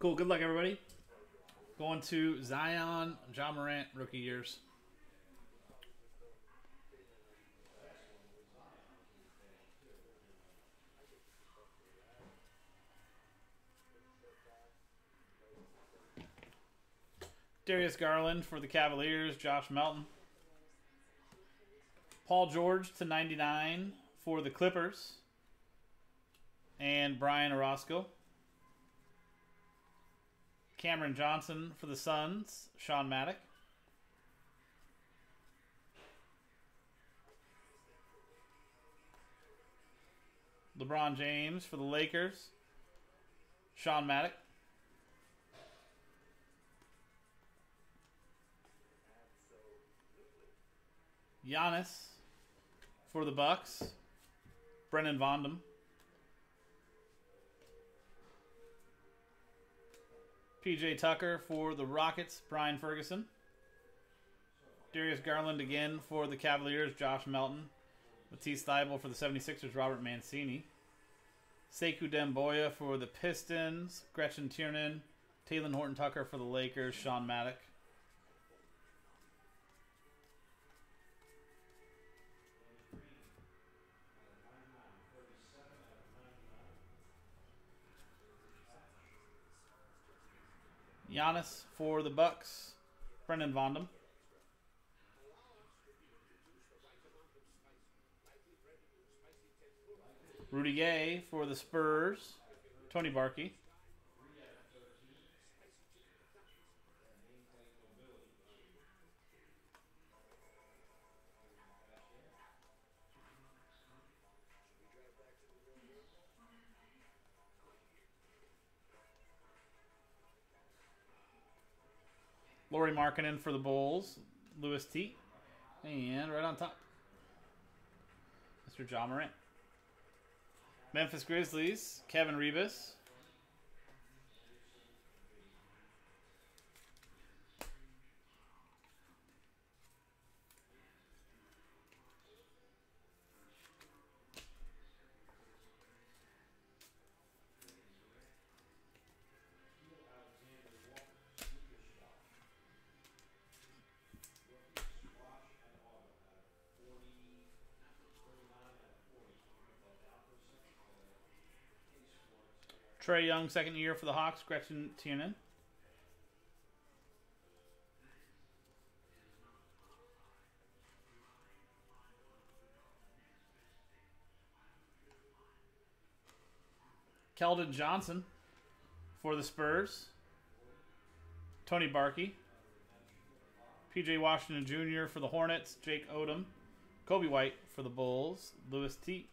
Cool. Good luck, everybody. Going to Zion, Ja Morant, rookie years. Darius Garland for the Cavaliers, Josh Melton. Paul George to ninety-nine for the Clippers. And Brian Orozco. Cameron Johnson for the Suns, Sean Maddock. LeBron James for the Lakers, Sean Maddock. Giannis for the Bucks, Brennan Vandam. P J Tucker for the Rockets, Brian Ferguson. Darius Garland again for the Cavaliers, Josh Melton. Matisse Thybulle for the seventy-sixers, Robert Mancini. Sekou Demboya for the Pistons, Gretchen Tiernan. Talen Horton Tucker for the Lakers, Sean Maddock. Giannis for the Bucks, Brennan Vandam. Rudy Gay for the Spurs, Tony Barkey. Lauri Markkanen for the Bulls, Louis T. And right on top, Mister Ja Morant. Memphis Grizzlies, Kevin Rebus. Trey Young, second year for the Hawks, Gretchen Tiernan. Keldon Johnson for the Spurs, Tony Barkey. P J Washington Junior for the Hornets, Jake Odom. Kobe White for the Bulls, Louis T.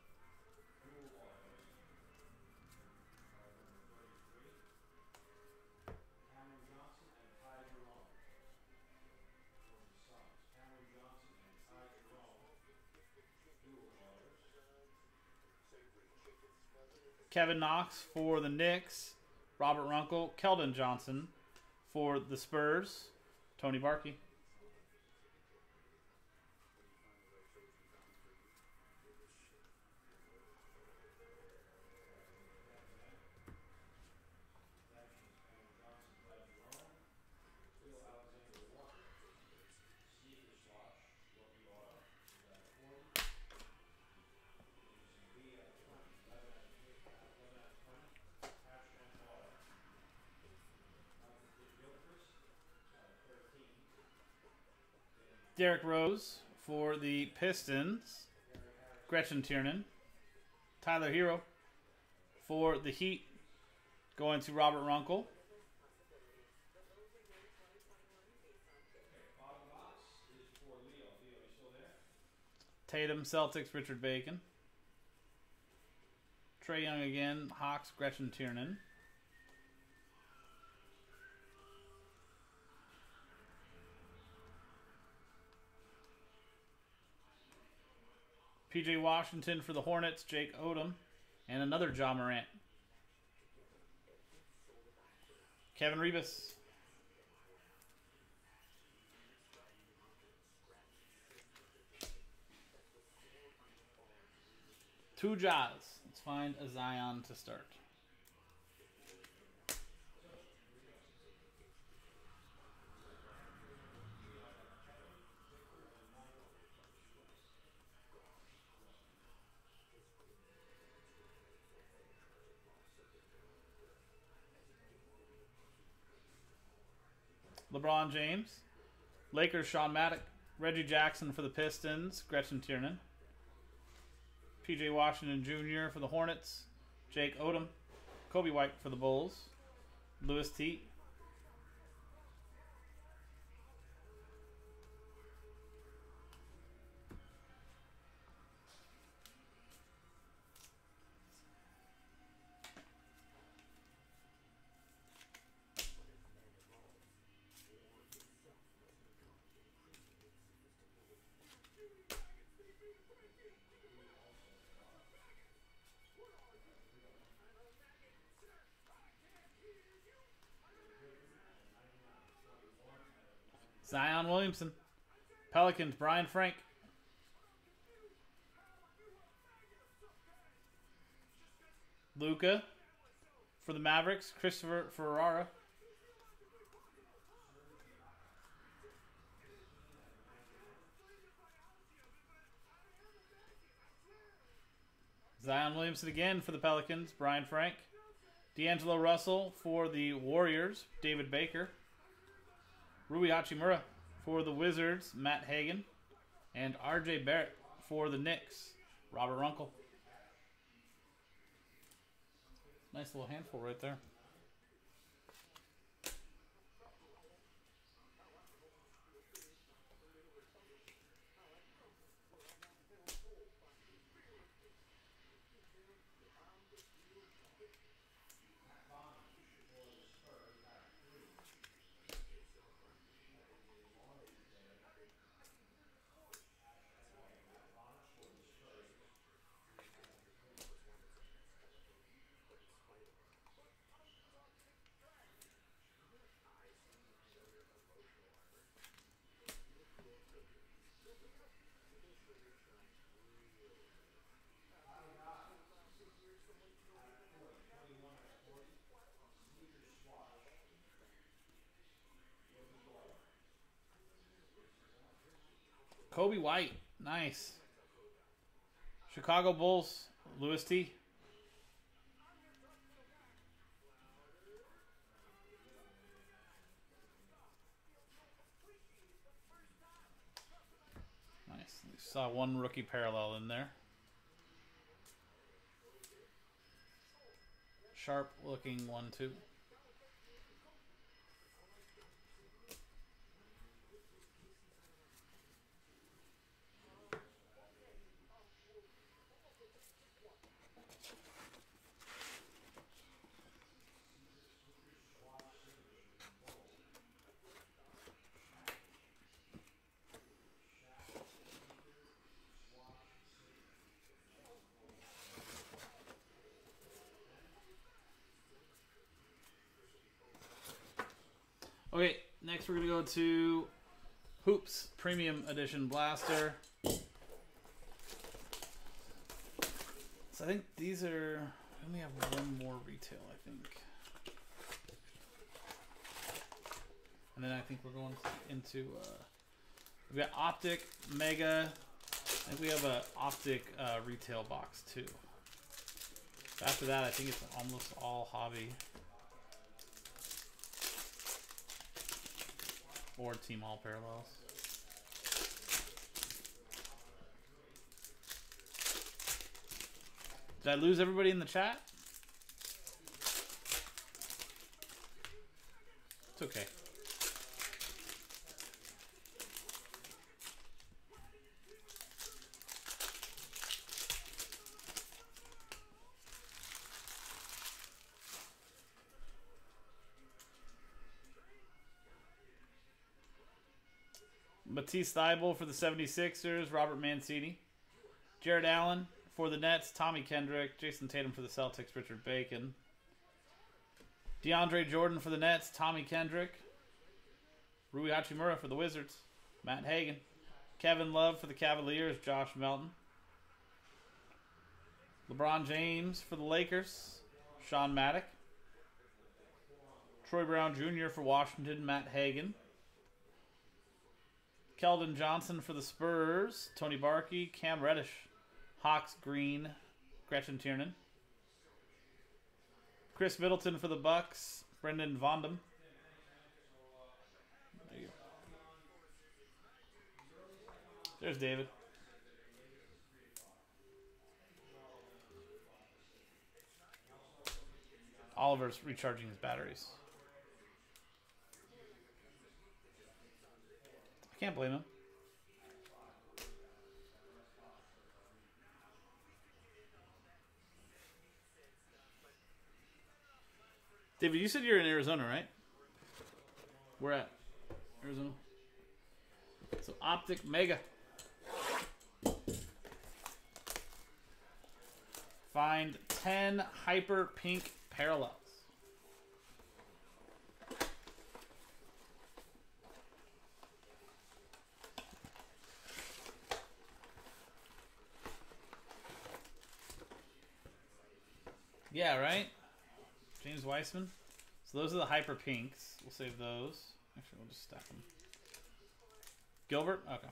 Kevin Knox for the Knicks, Robert Runkle. Keldon Johnson for the Spurs, Tony Barkey. Derrick Rose for the Pistons, Gretchen Tiernan. Tyler Hero for the Heat, going to Robert Runkle. Tatum, Celtics, Richard Bacon. Trey Young again, Hawks, Gretchen Tiernan. P J Washington for the Hornets, Jake Odom, and another Ja Morant. Kevin Rebus. Two Ja's. Let's find a Zion to start. LeBron James. Lakers, Sean Maddock. Reggie Jackson for the Pistons, Gretchen Tiernan. P J Washington Junior for the Hornets, Jake Odom. Kobe White for the Bulls, Louis T. Zion Williamson. Pelicans, Brian Frank. Luca. For the Mavericks, Christopher Ferrara. Zion Williamson again for the Pelicans, Brian Frank. D'Angelo Russell for the Warriors, David Baker. Rui Hachimura for the Wizards, Matt Hagan. And R J. Barrett for the Knicks, Robert Runkle. Nice little handful right there. Kobe White. Nice. Chicago Bulls. Louis T. Nice. We saw one rookie parallel in there. Sharp looking one, too. Okay, next we're going to go to Hoops Premium Edition Blaster. So I think these are... I only have one more retail, I think. And then I think we're going into... Uh, we've got Optic, Mega. I think we have an Optic uh, retail box, too. After that, I think it's almost all hobby. Or team all parallels. Did I lose everybody in the chat? It's okay. Matisse Thybulle for the seventy-sixers, Robert Mancini. Jared Allen for the Nets, Tommy Kendrick. Jason Tatum for the Celtics, Richard Bacon. DeAndre Jordan for the Nets, Tommy Kendrick. Rui Hachimura for the Wizards, Matt Hagan. Kevin Love for the Cavaliers, Josh Melton. LeBron James for the Lakers, Sean Maddock. Troy Brown Junior for Washington, Matt Hagan. Keldon Johnson for the Spurs, Tony Barkey, Cam Reddish, Hawks Green, Gretchen Tiernan. Chris Middleton for the Bucks, Brennan Vandam. There's David. Oliver's recharging his batteries. I can't blame him. David, you said you're in Arizona, right? Where at? Arizona. So Optic Mega. Find ten Hyper Pink Parallels. Yeah, right? James Weissman. So those are the Hyper Pinks. We'll save those. Actually, we'll just stack them. Gilbert? Okay.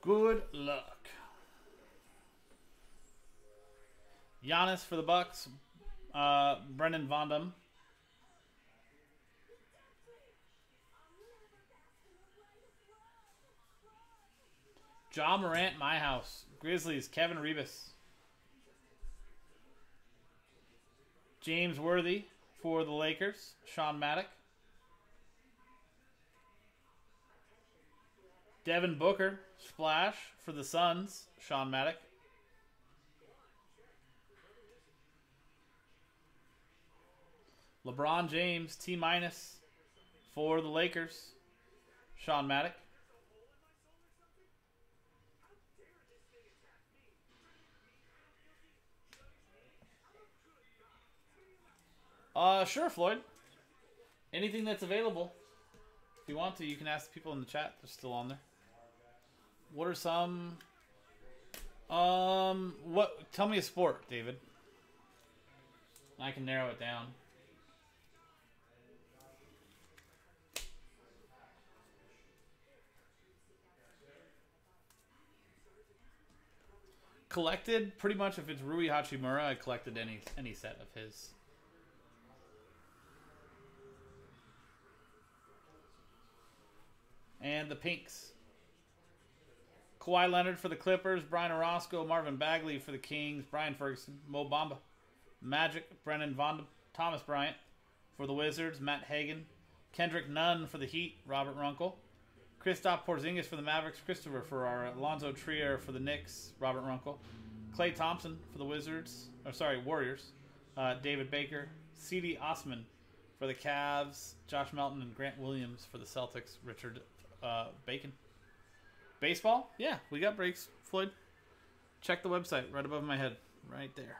Good luck. Giannis for the Bucks. Uh, Brennan Vandam. Ja Morant, my house. Grizzlies, Kevin Rebus. James Worthy for the Lakers. Sean Maddock. Devin Booker, Splash for the Suns, Sean Maddock. LeBron James, T-minus for the Lakers, Sean Maddock. Uh, sure, Floyd. Anything that's available. If you want to, you can ask the people in the chat. They're still on there. What are some, um, what, tell me a sport, David. I can narrow it down. Collected, pretty much if it's Rui Hachimura, I collected any, any set of his. And the Pinks. Kawhi Leonard for the Clippers, Brian Orozco, Marvin Bagley for the Kings, Brian Ferguson, Mo Bamba, Magic, Brennan Vandam, Thomas Bryant for the Wizards, Matt Hagan, Kendrick Nunn for the Heat, Robert Runkle, Kristaps Porzingis for the Mavericks, Christopher Ferrara, Alonzo Trier for the Knicks, Robert Runkle, Klay Thompson for the Wizards, or sorry, Warriors, uh, David Baker, CeeDee Osman for the Cavs, Josh Melton and Grant Williams for the Celtics, Richard uh, Bacon. Baseball? Yeah, we got breaks, Floyd. Check the website right above my head. Right there.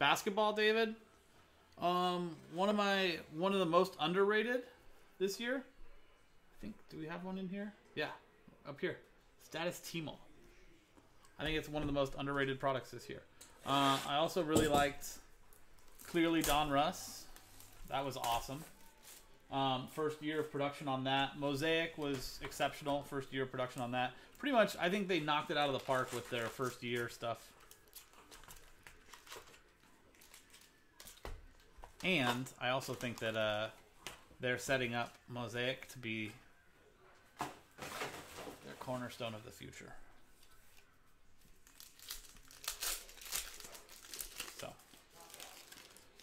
Basketball, David. Um, one of my one of the most underrated this year. I think, do we have one in here? Yeah, up here. Status Timo. I think it's one of the most underrated products this year. Uh, I also really liked Clearly Don Russ. That was awesome. Um, first year of production on that. Mosaic was exceptional. First year of production on that. Pretty much, I think they knocked it out of the park with their first year stuff. And I also think that uh, they're setting up Mosaic to be their cornerstone of the future.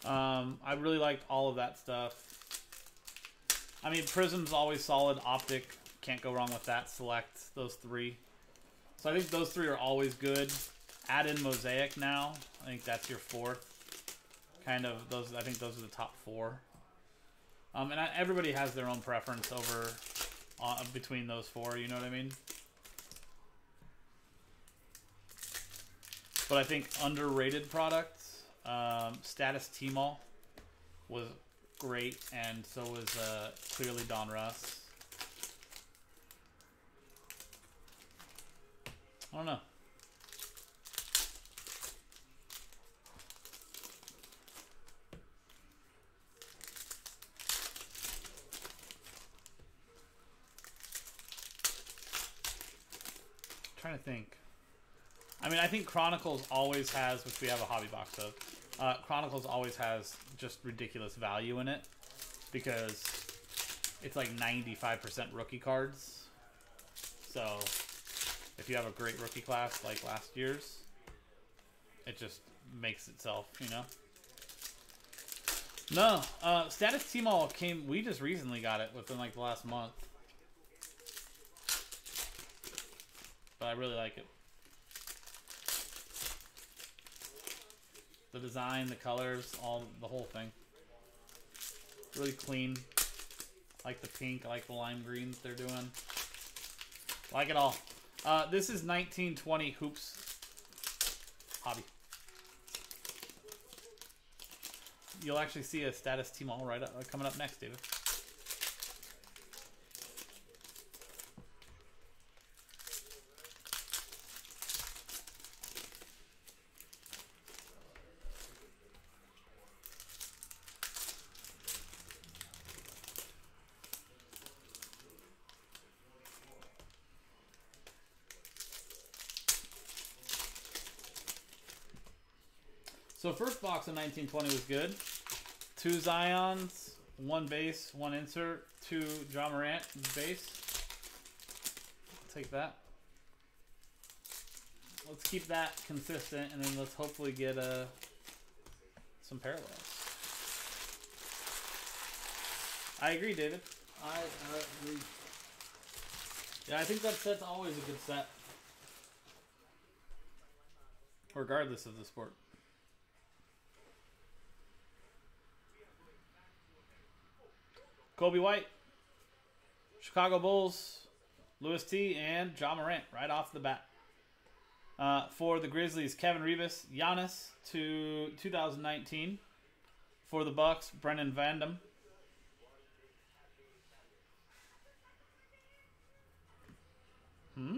Um, I really liked all of that stuff. I mean, Prism's always solid. Optic, can't go wrong with that. Select, those three. So I think those three are always good. Add in Mosaic now. I think that's your fourth. Kind of, those. I think those are the top four. Um, and I, everybody has their own preference over uh, between those four, you know what I mean? But I think underrated products, um, Status T-Mall was great, and so was uh, clearly Don Russ. I don't know. Trying to think. I mean, I think Chronicles always has, which we have a hobby box of, uh, Chronicles always has just ridiculous value in it because it's like ninety-five percent rookie cards. So if you have a great rookie class like last year's, it just makes itself, you know? No, uh, Status T-Mall came, we just recently got it within like the last month. But I really like it. The design, the colors, all the whole thing. Really clean. I like the pink. I like the lime green that they're doing. Like it all. Uh, this is nineteen twenty Hoops Hobby. You'll actually see a Status T-Mall right up, uh, coming up next, David. So first box in nineteen twenty was good. Two Zions, one base, one insert, two Ja Morant base. I'll take that. Let's keep that consistent, and then let's hopefully get uh, some parallels. I agree, David. I agree. Yeah, I think that set's always a good set, regardless of the sport. Kobe White, Chicago Bulls, Louis T, and Ja Morant right off the bat. Uh, for the Grizzlies, Kevin Rebus, Giannis to two thousand nineteen. For the Bucks, Brennan Vandam. Hmm?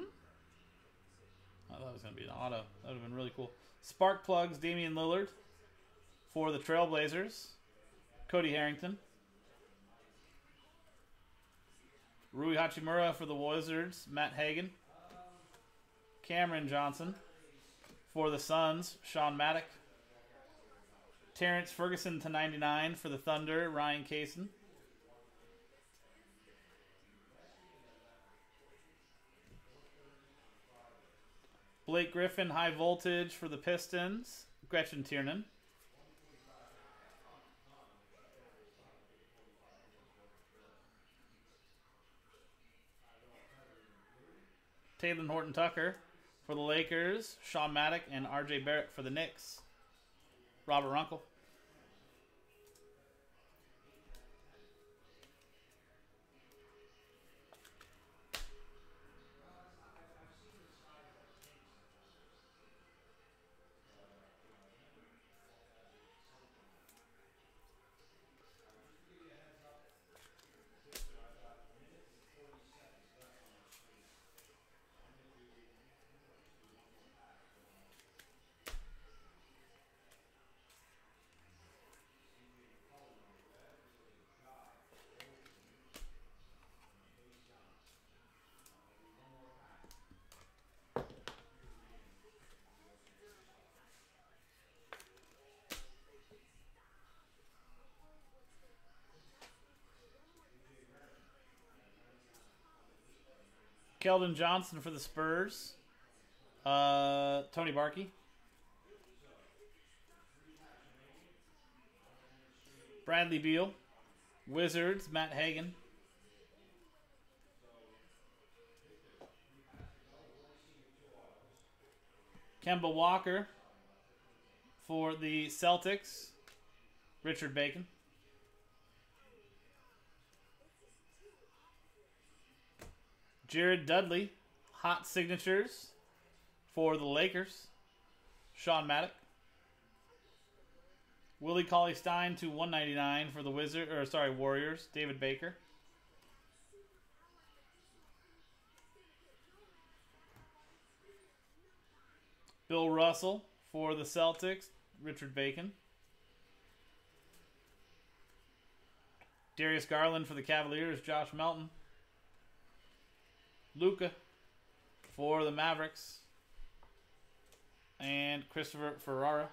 I thought it was going to be an auto. That would have been really cool. Spark Plugs, Damian Lillard. For the Trailblazers, Cody Harrington. Rui Hachimura for the Wizards, Matt Hagan. Cameron Johnson. For the Suns, Sean Maddock. Terrence Ferguson to ninety-nine for the Thunder, Ryan Kason. Blake Griffin, High Voltage for the Pistons, Gretchen Tiernan. Taylor Horton-Tucker for the Lakers, Sean Maddock, and R J. Barrett for the Knicks. Robert Runkle. Keldon Johnson for the Spurs. Uh, Tony Barkey. Bradley Beal. Wizards, Matt Hagan. Kemba Walker for the Celtics, Richard Bacon. Jared Dudley, hot signatures for the Lakers, Sean Maddock. Willie Cauley-Stein to one ninety-nine for the Wizard, or sorry, Warriors, David Baker. Bill Russell for the Celtics, Richard Bacon. Darius Garland for the Cavaliers, Josh Melton. Luca for the Mavericks. And Christopher Ferrara.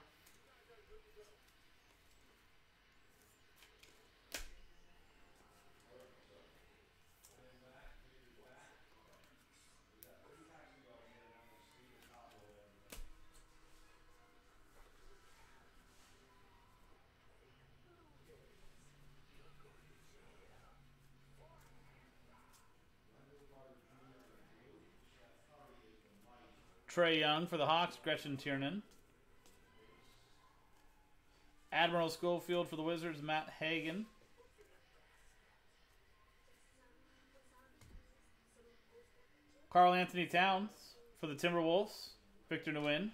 Trey Young for the Hawks, Gretchen Tiernan. Admiral Schofield for the Wizards, Matt Hagan. Carl Anthony Towns for the Timberwolves, Victor Nguyen.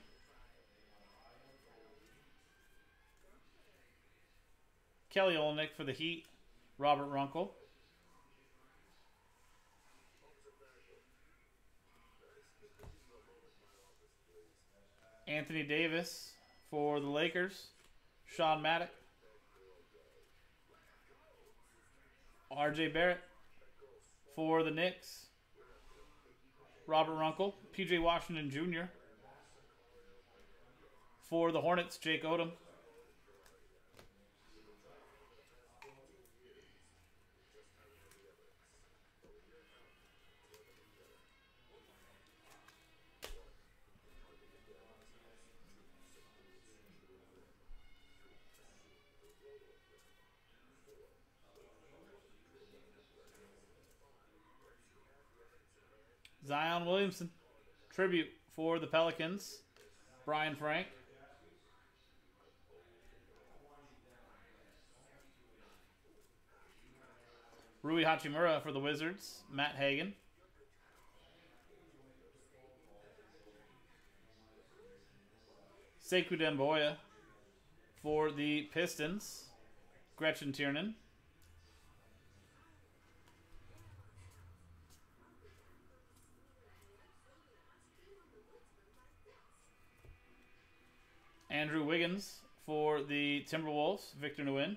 Kelly Olynyk for the Heat, Robert Runkle. Anthony Davis for the Lakers, Sean Maddock. R J. Barrett for the Knicks, Robert Runkle. P J. Washington Junior for the Hornets, Jake Odom. Zion Williamson, tribute for the Pelicans, Brian Frank. Rui Hachimura for the Wizards, Matt Hagan. Sekou Demboya for the Pistons, Gretchen Tiernan. Andrew Wiggins for the Timberwolves, Victor Nguyen.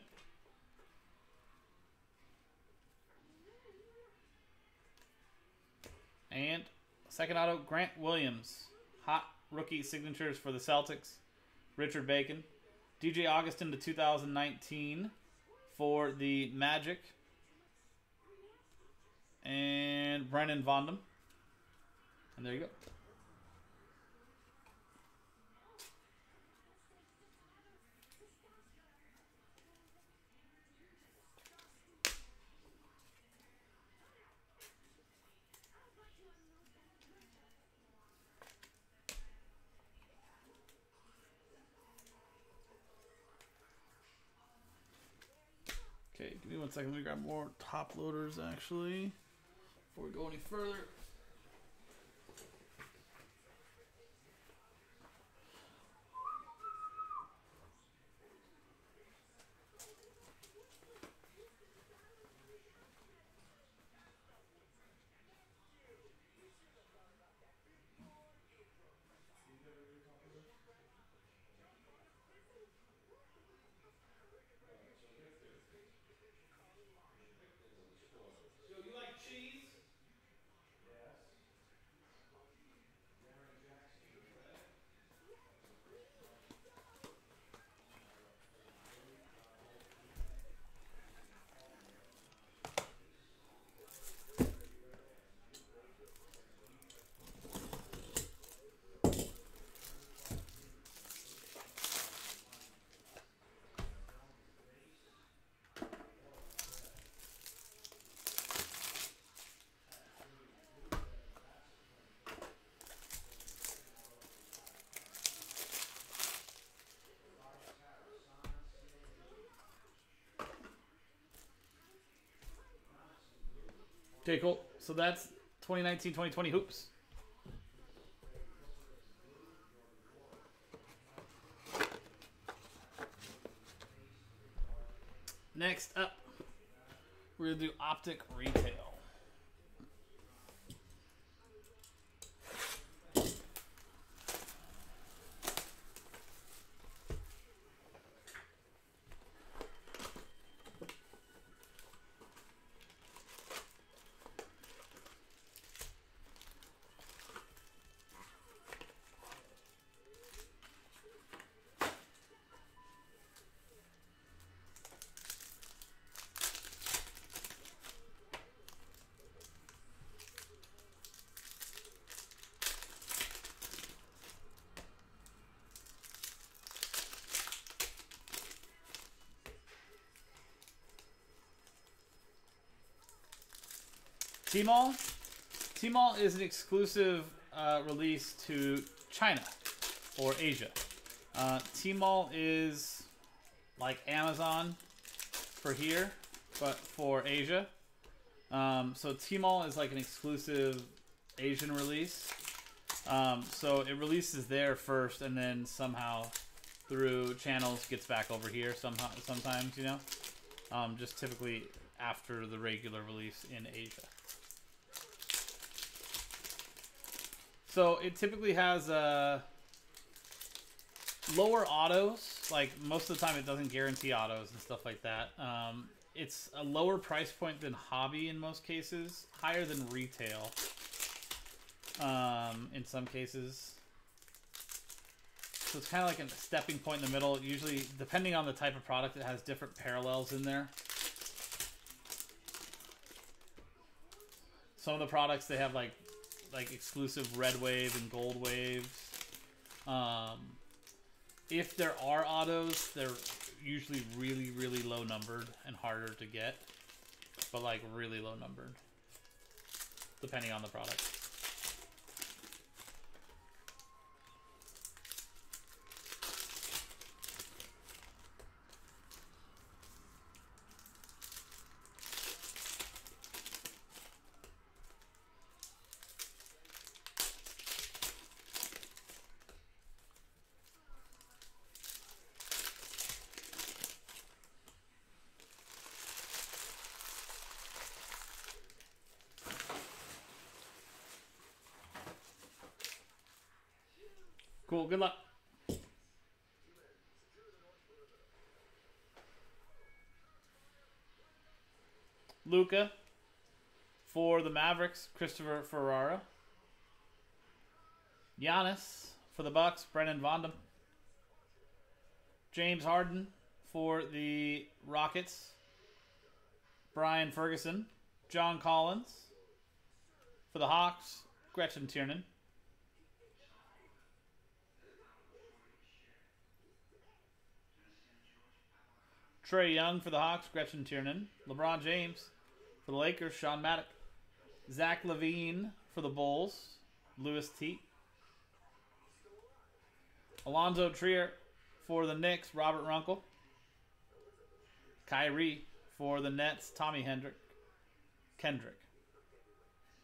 And second auto, Grant Williams. Hot rookie signatures for the Celtics, Richard Bacon. D J Augustin to two thousand nineteen for the Magic. And Brennan Vandam. And there you go. Okay, give me one second. Let me grab more top loaders, actually, before we go any further. Okay, cool. So that's twenty nineteen twenty twenty Hoops. Next up, we're going to do Optic Retail. Tmall. Tmall is an exclusive uh, release to China or Asia. Uh, Tmall is like Amazon for here, but for Asia. Um, so Tmall is like an exclusive Asian release. Um, so it releases there first, and then somehow through channels gets back over here. Somehow, sometimes you know, um, just typically after the regular release in Asia. So it typically has uh, lower autos. Like most of the time it doesn't guarantee autos and stuff like that. Um, it's a lower price point than hobby in most cases. Higher than retail um, in some cases. So it's kind of like a stepping point in the middle. Usually, depending on the type of product, it has different parallels in there. Some of the products they have like like exclusive red wave and gold waves. Um, if there are autos, they're usually really, really low numbered and harder to get, but like really low numbered, depending on the product. Cool, good luck. Luca for the Mavericks, Christopher Ferrara. Giannis for the Bucks, Brennan Vandam. James Harden for the Rockets, Brian Ferguson. John Collins for the Hawks, Gretchen Tiernan. Trey Young for the Hawks, Gretchen Tiernan. LeBron James for the Lakers, Sean Maddock. Zach LaVine for the Bulls, Louis T. Alonzo Trier for the Knicks, Robert Runkle. Kyrie for the Nets, Tommy Kendrick. Kendrick.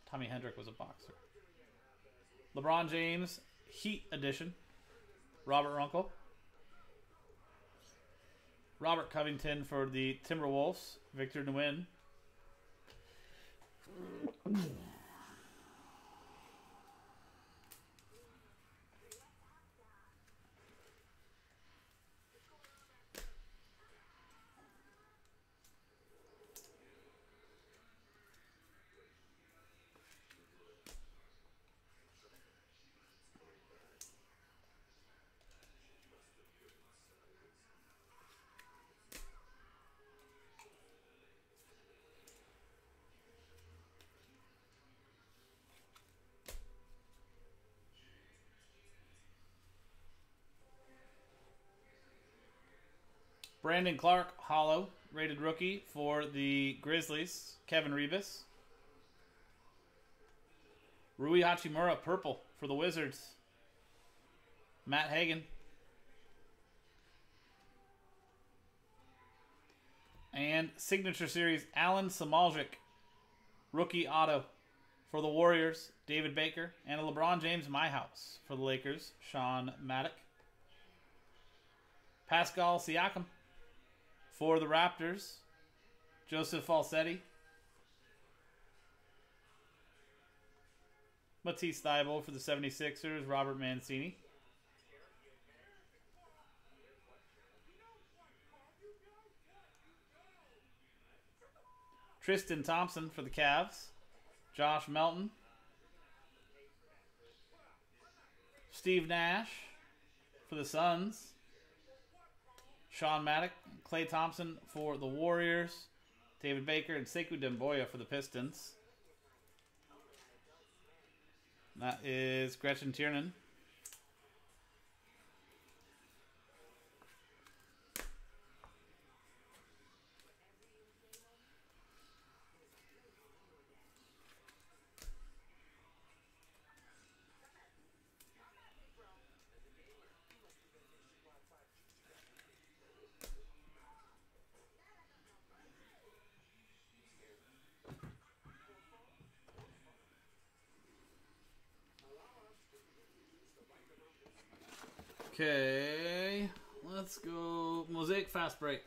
Tommy Kendrick was a boxer. LeBron James, Heat edition, Robert Runkle. Robert Covington for the Timberwolves, Victor Nguyen. Brandon Clark, hollow, rated rookie for the Grizzlies, Kevin Rebus. Rui Hachimura, purple, for the Wizards, Matt Hagan. And Signature Series, Alan Samaljic rookie auto for the Warriors, David Baker, and a LeBron James My House for the Lakers, Sean Maddock. Pascal Siakam for the Raptors, Joseph Falsetti. Matisse Thybulle for the seventy-sixers, Robert Mancini. Tristan Thompson for the Cavs, Josh Melton. Steve Nash for the Suns, Sean Maddock. Klay Thompson for the Warriors, David Baker, and Sekou Doumbouya for the Pistons. That is Gretchen Tiernan. Okay, let's go Mosaic Fast Break.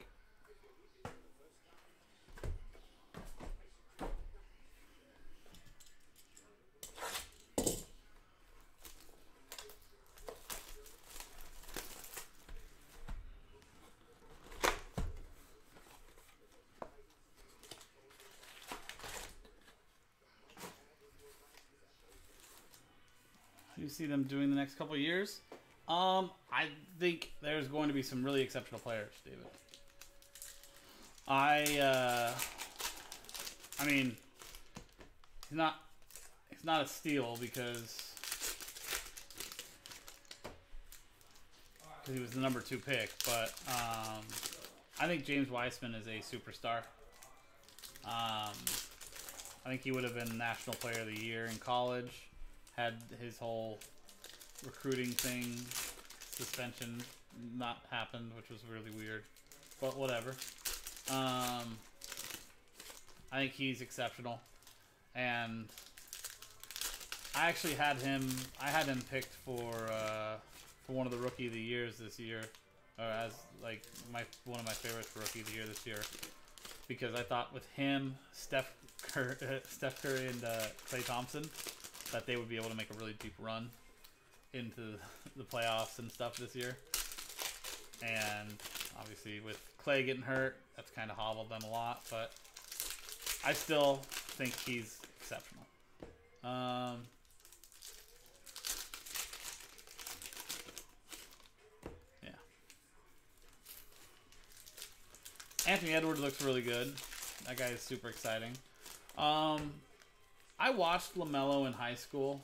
You see them doing the next couple of years? Um, I think there's going to be some really exceptional players, David. I, uh, I mean, he's not, he's not a steal because he was the number two pick, but, um, I think James Wiseman is a superstar. Um, I think he would have been National Player of the Year in college, had his whole recruiting thing, suspension not happened, which was really weird, but whatever. Um, I think he's exceptional, and I actually had him. I had him picked for uh, for one of the rookie of the years this year, or as like my one of my favorites for rookie of the year this year, because I thought with him, Steph, Cur Steph Curry, and uh, Klay Thompson, that they would be able to make a really deep run into the playoffs and stuff this year. And obviously with Clay getting hurt, that's kind of hobbled them a lot, but I still think he's exceptional. Um, yeah. Anthony Edwards looks really good. That guy is super exciting. Um, I watched LaMelo in high school.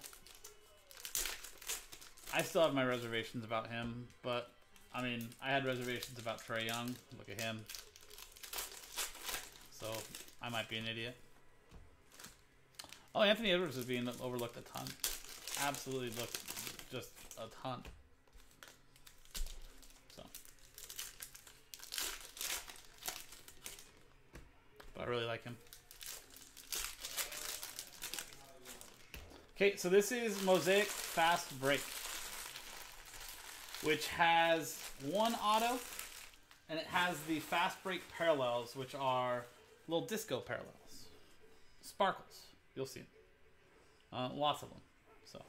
I still have my reservations about him, but, I mean, I had reservations about Trey Young. Look at him. So, I might be an idiot. Oh, Anthony Edwards is being overlooked a ton. Absolutely looked just a ton. So. But I really like him. Okay, so this is Mosaic Fast Break, which has one auto, and it has the fast break parallels, which are little disco parallels. Sparkles. You'll see them. Uh, lots of them. So.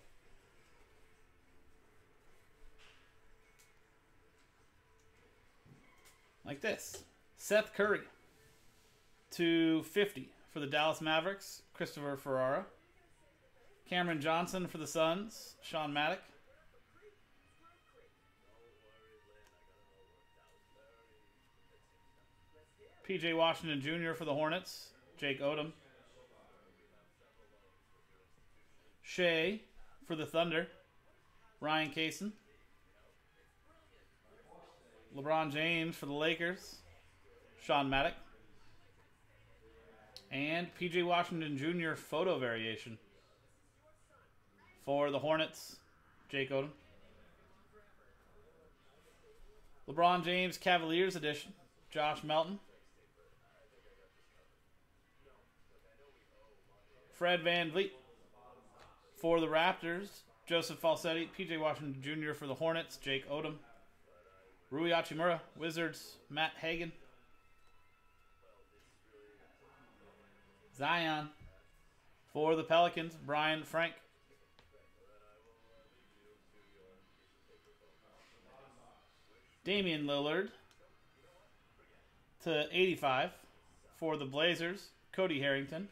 Like this. Seth Curry to fifty for the Dallas Mavericks, Christopher Ferrara. Cameron Johnson for the Suns, Sean Maddock. P J Washington Junior for the Hornets, Jake Odom. Shea for the Thunder, Ryan Kason. LeBron James for the Lakers, Sean Maddock. And P J Washington Junior photo variation for the Hornets, Jake Odom. LeBron James Cavaliers edition, Josh Melton. Fred VanVleet for the Raptors, Joseph Falsetti, P J Washington Junior for the Hornets, Jake Odom, Rui Hachimura, Wizards, Matt Hagan, Zion for the Pelicans, Brian Frank, Damian Lillard to eighty-five for the Blazers, Cody Harrington.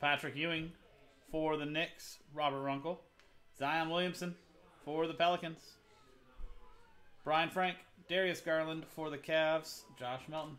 Patrick Ewing for the Knicks, Robert Runkle. Zion Williamson for the Pelicans. Brian Frank, Darius Garland for the Cavs, Josh Melton.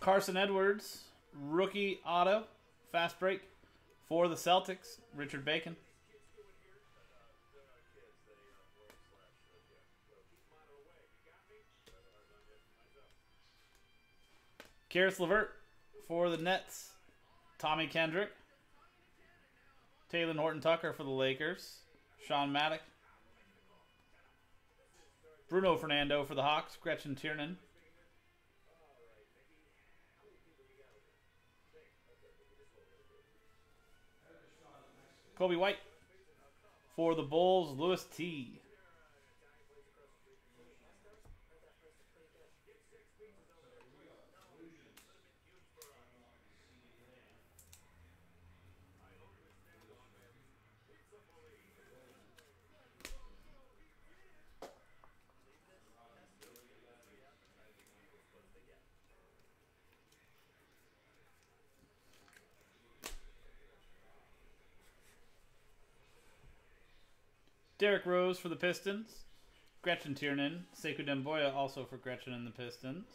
Carson Edwards, rookie auto, fast break for the Celtics, Richard Bacon. Karis LeVert for the Nets, Tommy Kendrick. Talen Horton-Tucker for the Lakers, Sean Maddock. Bruno Fernando for the Hawks, Gretchen Tiernan. Kobe White for the Bulls, Louis T. Derrick Rose for the Pistons. Gretchen Tiernan. Sekou Demboya also for Gretchen and the Pistons.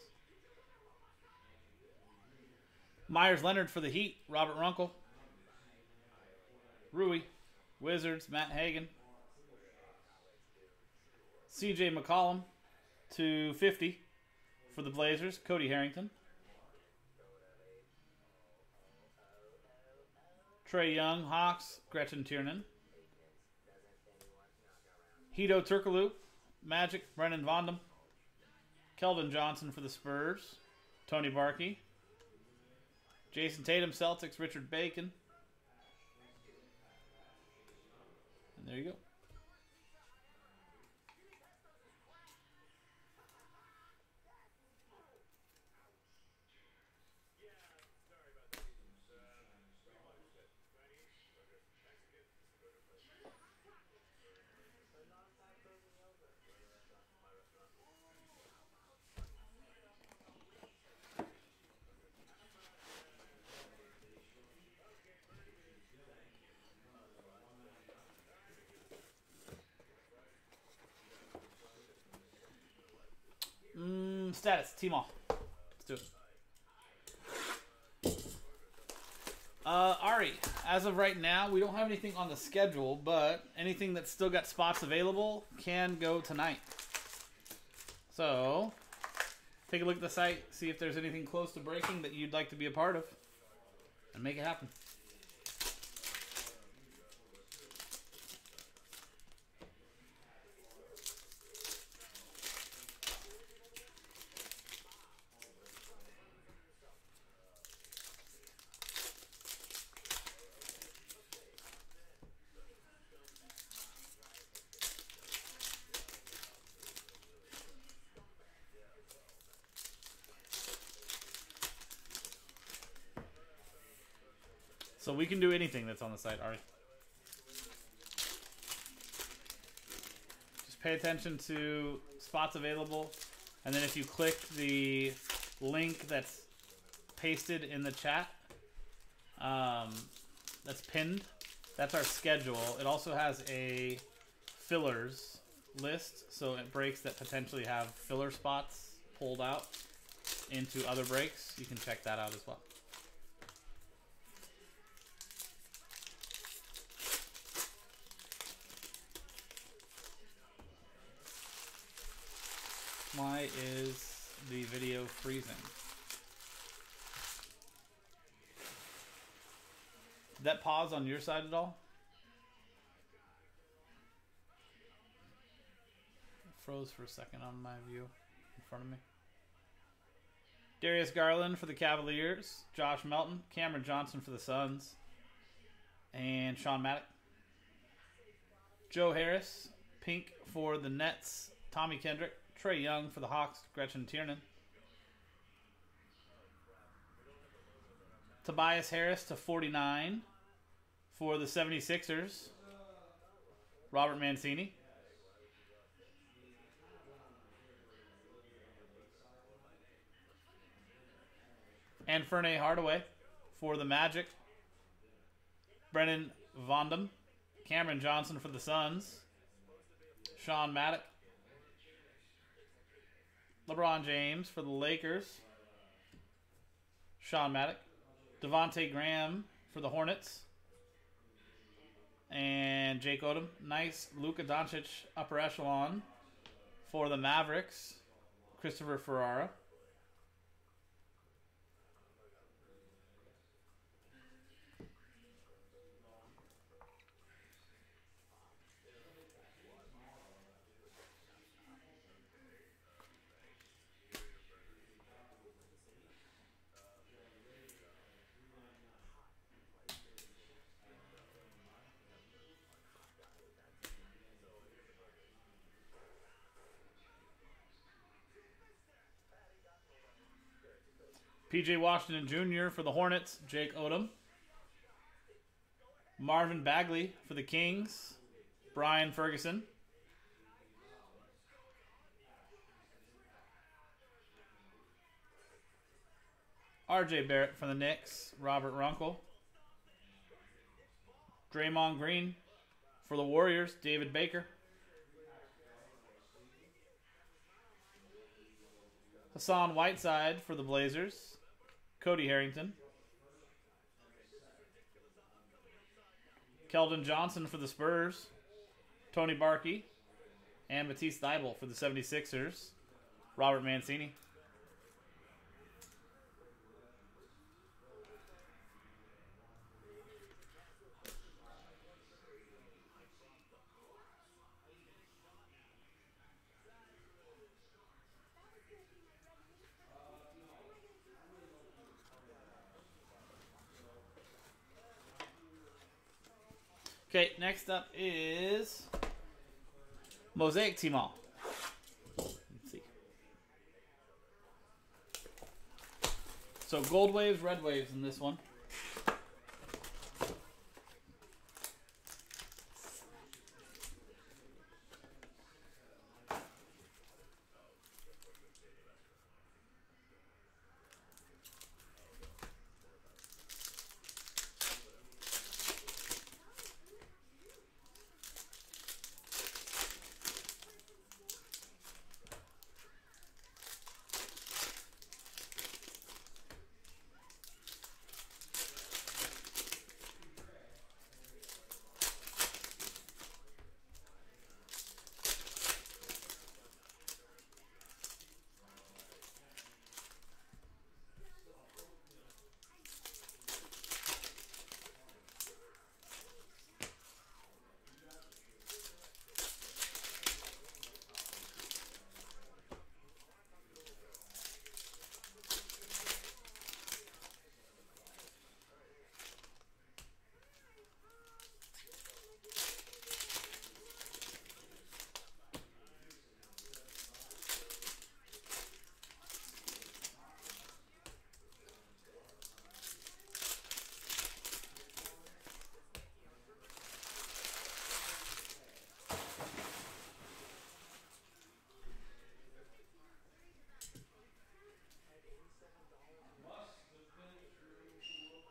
Myers Leonard for the Heat. Robert Runkle. Rui. Wizards. Matt Hagan. C J McCollum to fifty for the Blazers. Cody Harrington. Trey Young. Hawks. Gretchen Tiernan. Hedo Turkoglu, Magic, Brennan Vandam, Keldon Johnson for the Spurs, Tony Barkey, Jason Tatum, Celtics, Richard Bacon. And there you go. Status, team all. Let's do it. Uh, Ari, as of right now, we don't have anything on the schedule, but anything that's still got spots available can go tonight. So, take a look at the site, see if there's anything close to breaking that you'd like to be a part of, and make it happen. So we can do anything that's on the site, Ari. Just pay attention to spots available. And then if you click the link that's pasted in the chat, um, that's pinned, that's our schedule. It also has a fillers list, so it breaks that potentially have filler spots pulled out into other breaks. You can check that out as well. Why is the video freezing? Did that pause on your side at all? It froze for a second on my view in front of me. Darius Garland for the Cavaliers. Josh Melton. Cameron Johnson for the Suns. And Sean Maddock. Joe Harris. Pink for the Nets. Tommy Kendrick. Trey Young for the Hawks. Gretchen Tiernan. Tobias Harris to forty-nine for the seventy-sixers. Robert Mancini. And Fernay Hardaway for the Magic. Brennan Vandam. Cameron Johnson for the Suns. Sean Maddock. LeBron James for the Lakers. Sean Maddock. Devontae Graham for the Hornets. And Jake Odom. Nice. Luca Doncic, upper echelon for the Mavericks. Christopher Ferrara. P J Washington Junior for the Hornets. Jake Odom. Marvin Bagley for the Kings. Brian Ferguson. R J. Barrett for the Knicks. Robert Runkle. Draymond Green for the Warriors. David Baker. Hassan Whiteside for the Blazers. Cody Harrington. Keldon Johnson for the Spurs. Tony Barkey. And Matisse Thybulle for the seventy-sixers. Robert Mancini. Okay, next up is Mosaic Team All. Let's see. So gold waves, red waves in this one.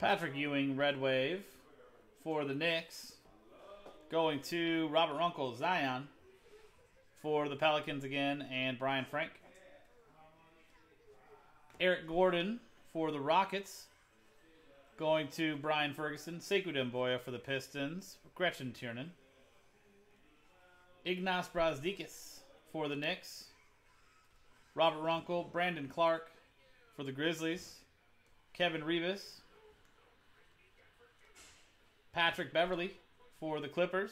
Patrick Ewing, Red Wave for the Knicks. Going to Robert Runkle, Zion for the Pelicans again, and Brian Frank. Eric Gordon for the Rockets. Going to Brian Ferguson. Sekou Doumbouya for the Pistons. Gretchen Tiernan. Ignas Brazdikis for the Knicks. Robert Runkle. Brandon Clark for the Grizzlies. Kevin Rebus. Patrick Beverley for the Clippers.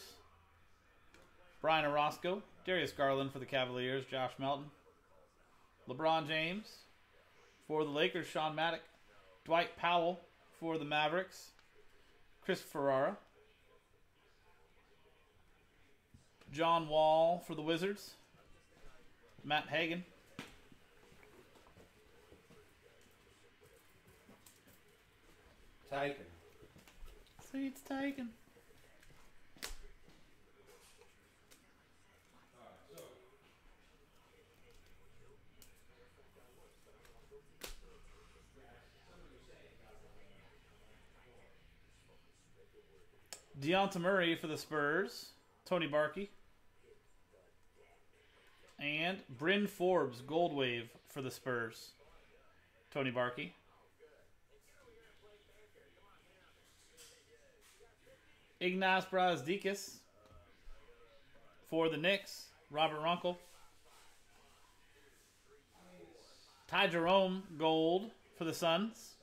Brian Orozco. Darius Garland for the Cavaliers. Josh Melton. LeBron James for the Lakers. Sean Maddock. Dwight Powell for the Mavericks. Christopher Ferrara. John Wall for the Wizards. Matt Hagan. Taken. See, it's taken. Deonta Murray for the Spurs. Tony Barkey. And Bryn Forbes, Gold Wave for the Spurs. Tony Barkey. Ignas Brazdikis for the Knicks. Robert Runkle. Ty Jerome, Gold for the Suns.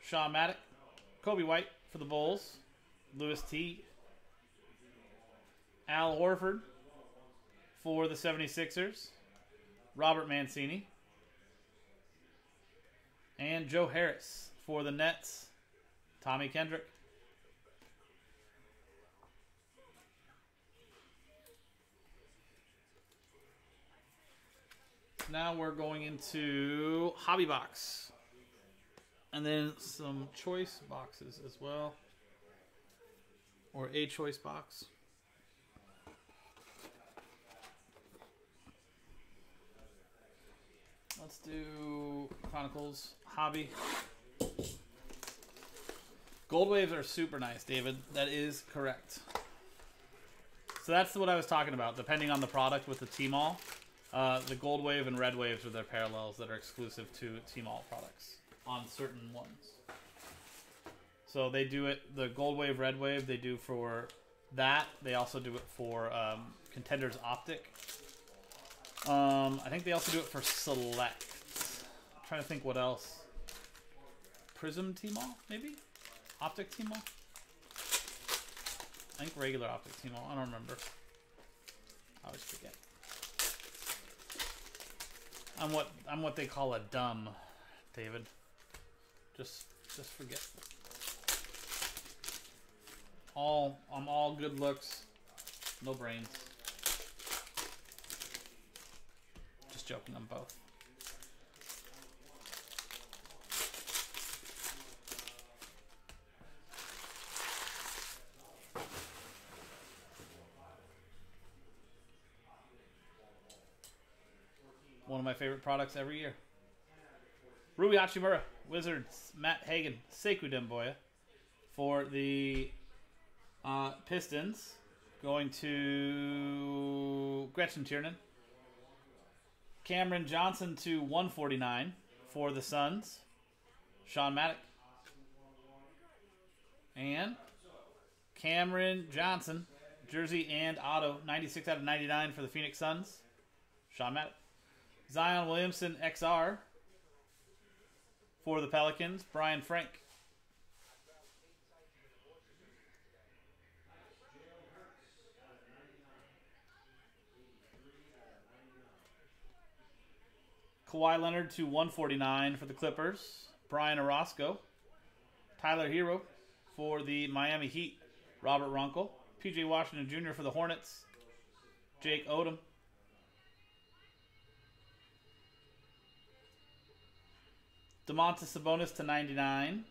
Sean Maddock. Kobe White for the Bulls. Louis T. Al Horford for the seventy-sixers. Robert Mancini. And Joe Harris for the Nets. Tommy Kendrick. Now we're going into Hobby Box. And then some choice boxes as well. Or a choice box. Let's do Chronicles, Hobby. Gold waves are super nice, David. That is correct. So that's what I was talking about. Depending on the product with the T-Mall, uh, the gold wave and red waves are their parallels that are exclusive to T-Mall products. On certain ones. So they do it, the gold wave, red wave, they do for that. They also do it for um, Contenders Optic. Um, I think they also do it for Select. I'm trying to think what else. Prism T-Mall, maybe? Optic T-Mall? I think regular Optic T-Mall. I don't remember. I always forget. I'm what, I'm what they call a dumb, David. Just, just forget. All, I'm all good looks, no brains. Just joking on both. One of my favorite products every year. Rui Hachimura, Wizards. Matt Hagan, Sekou Doumbouya for the uh, Pistons. Going to Gretchen Tiernan. Cameron Johnson to one forty-nine for the Suns. Sean Maddock. And Cameron Johnson, jersey and auto, ninety-six out of ninety-nine for the Phoenix Suns. Sean Maddock. Zion Williamson, X R. For the Pelicans, Brian Frank. Kawhi Leonard to one forty-nine for the Clippers. Brian Orozco. Tyler Hero for the Miami Heat. Robert Runkle. P J Washington Junior for the Hornets. Jake Odom. DeMontis Sabonis to ninety-nine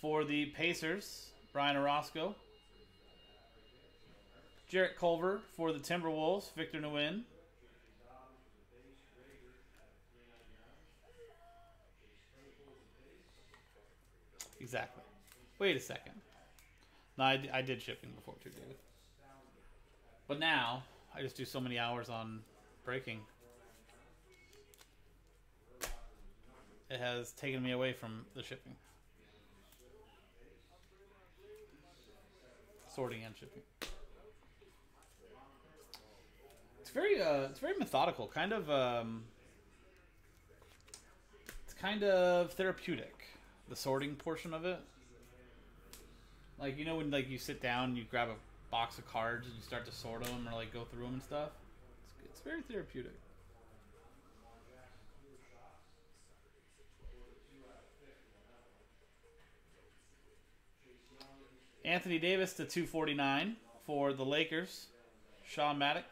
for the Pacers. Brian Orozco. Jarrett Culver for the Timberwolves. Victor Nguyen. Exactly. Wait a second. No, I, d I did shipping before too, David. But now, I just do so many hours on breaking. It has taken me away from the shipping. Sorting and shipping. It's very, uh, it's very methodical. Kind of, um, it's kind of therapeutic. The sorting portion of it. Like, you know when, like, you sit down and you grab a box of cards and you start to sort them or, like, go through them and stuff? It's, it's very therapeutic. Anthony Davis to two forty-nine for the Lakers. Sean Maddock.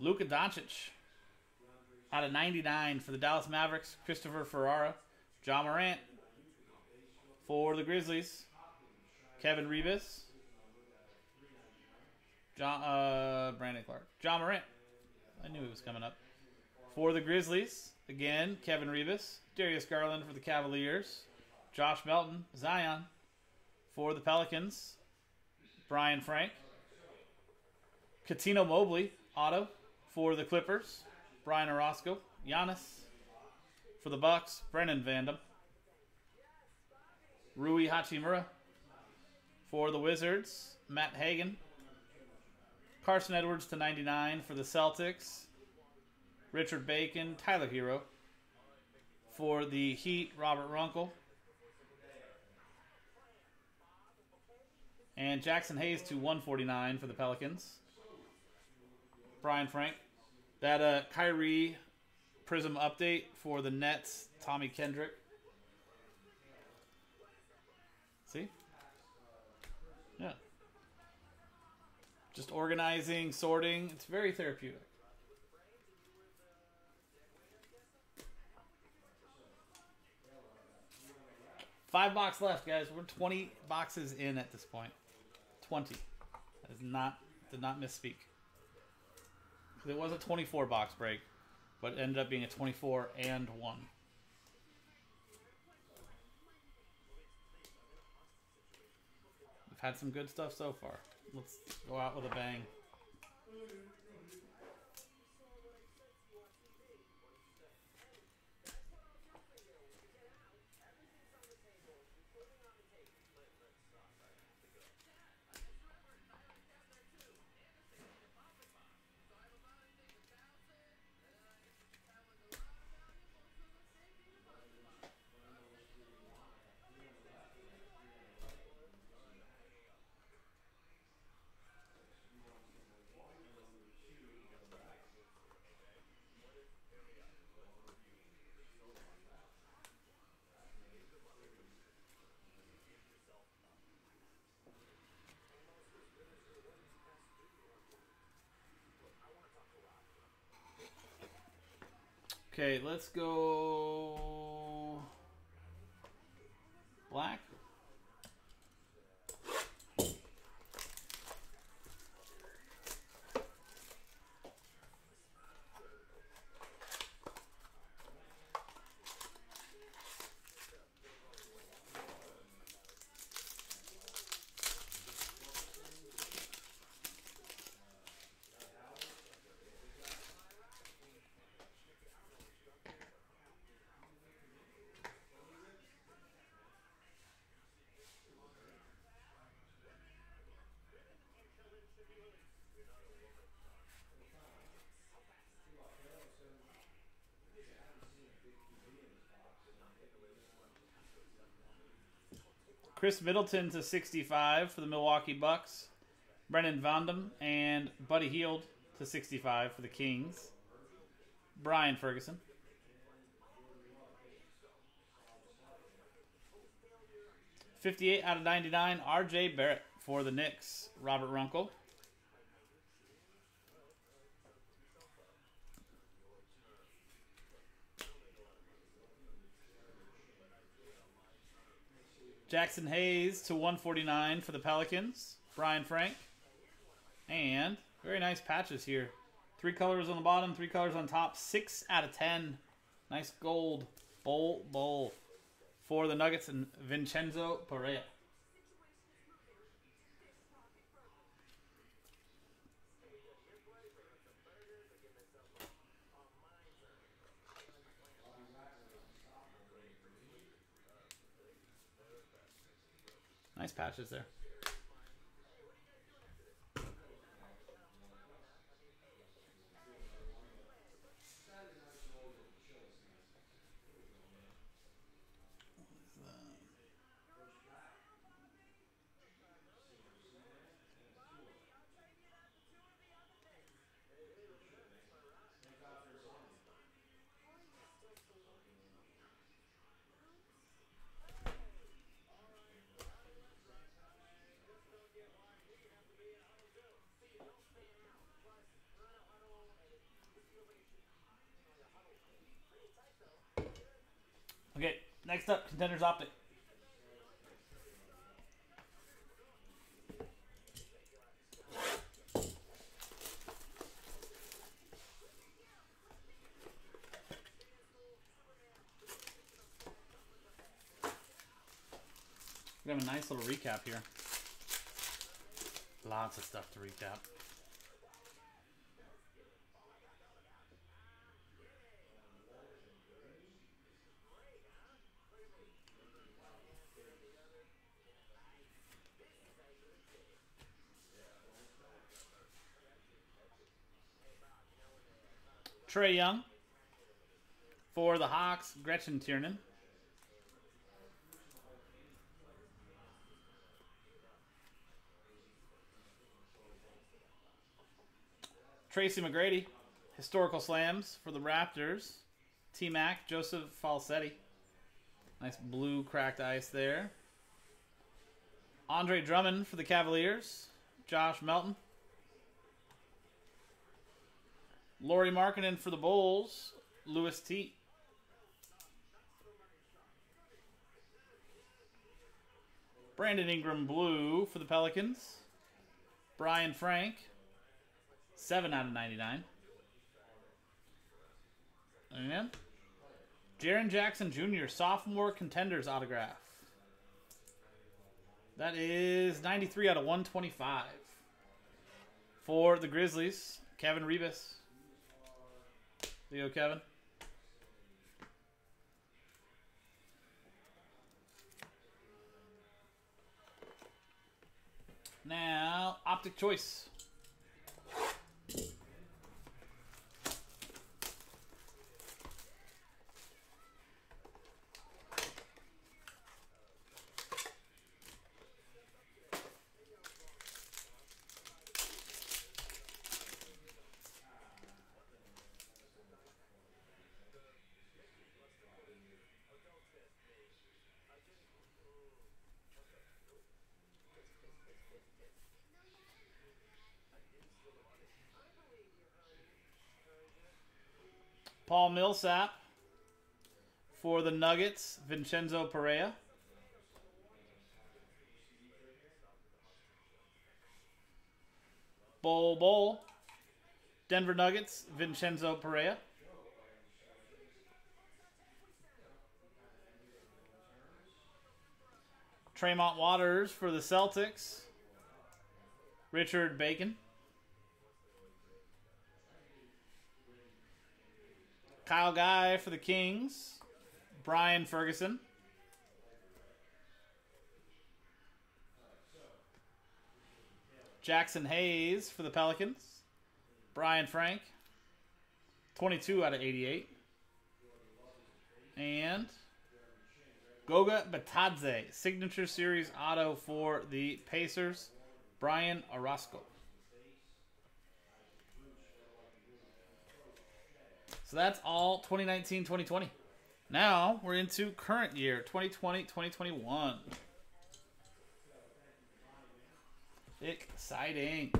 Luka Doncic out of ninety-nine for the Dallas Mavericks. Christopher Ferrara. Ja Morant for the Grizzlies. Kevin Rebus. John, uh, Brandon Clark. Ja Morant. I knew he was coming up. For the Grizzlies. Again, Kevin Rebus. Darius Garland for the Cavaliers. Josh Melton. Zion. For the Pelicans, Brian Frank. Katino Mobley, auto. For the Clippers, Brian Orozco. Giannis. For the Bucks, Brennan Vandam. Rui Hachimura. For the Wizards, Matt Hagan. Carson Edwards to ninety-nine for the Celtics. Richard Bacon, Tyler Hero. For the Heat, Robert Runkle. And Jackson Hayes to one forty-nine for the Pelicans. Brian Frank. That uh, Kyrie Prism update for the Nets, Tommy Kendrick. See? Yeah. Just organizing, sorting. It's very therapeutic. Five boxes left, guys. We're twenty boxes in at this point. twenty. That is not, did not misspeak. It was a twenty-four box break, but it ended up being a twenty-four and one. We've had some good stuff so far. Let's go out with a bang. Okay, let's go black. Chris Middleton to sixty-five for the Milwaukee Bucks. Brennan Vandam and Buddy Hield to sixty-five for the Kings. Brian Ferguson. fifty-eight out of ninety-nine, R J. Barrett for the Knicks. Robert Runkle. Jackson Hayes to one forty-nine for the Pelicans. Brian Frank. And very nice patches here. Three colors on the bottom, three colors on top. Six out of ten. Nice gold. Bowl, bowl. for the Nuggets and Vincenzo Perella. Nice patches there. Okay, next up, Contenders Optic. We have a nice little recap here. Lots of stuff to recap. Trey Young for the Hawks, Gretchen Tiernan. Tracy McGrady, Historical Slams for the Raptors. T-Mac, Joseph Falsetti. Nice blue cracked ice there. Andre Drummond for the Cavaliers, Josh Melton. Lauri Markkanen for the Bulls, Louis T. Brandon Ingram blue for the Pelicans, Brian Frank, seven out of ninety-nine. And Jaren Jackson Junior, sophomore Contenders autograph. That is ninety-three out of one twenty-five. For the Grizzlies, Kevin Rebus. Leo Kevin. Now, Optic Choice. Paul Millsap for the Nuggets, Vincenzo Perella. Bol Bol, Denver Nuggets, Vincenzo Perella. Tremont Waters for the Celtics, Richard Bacon. Kyle Guy for the Kings, Brian Ferguson. Jackson Hayes for the Pelicans, Brian Frank, twenty-two out of eighty-eight. And Goga Batadze, Signature Series auto for the Pacers, Brian Orozco. So that's all twenty nineteen twenty twenty. Now we're into current year, twenty twenty twenty twenty-one. Exciting.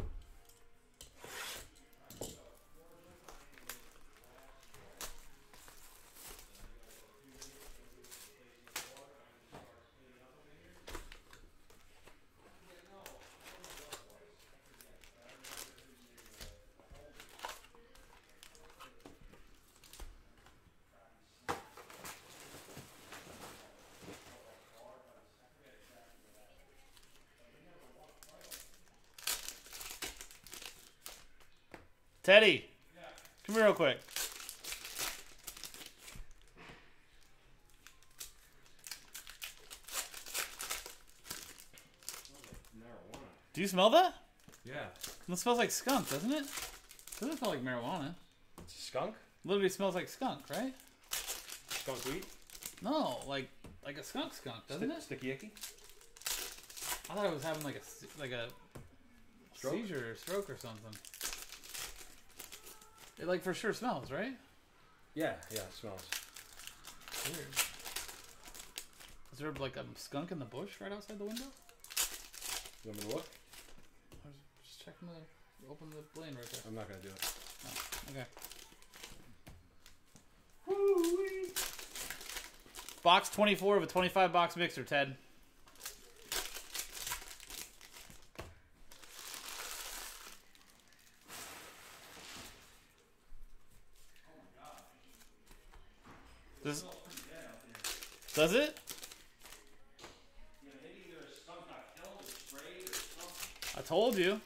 Teddy, come here real quick. Do you smell that? Yeah. It smells like skunk, doesn't it? It doesn't smell like marijuana. It's skunk? Literally smells like skunk, right? Skunk weed? No, like like a skunk skunk, doesn't St it? Sticky icky? I thought I was having like a, like a stroke? seizure or stroke or something. It like for sure smells, right? Yeah, yeah, it smells. Weird. Is there like a skunk in the bush right outside the window? You want me to look? Check the, open the lane right there. I'm not going to do it. Oh, okay. Woo-wee. Box twenty-four of a twenty-five box mixer, Ted. Oh my gosh. Does, it does it? Yeah, maybe either a skunk got killed or sprayed or something. I told you.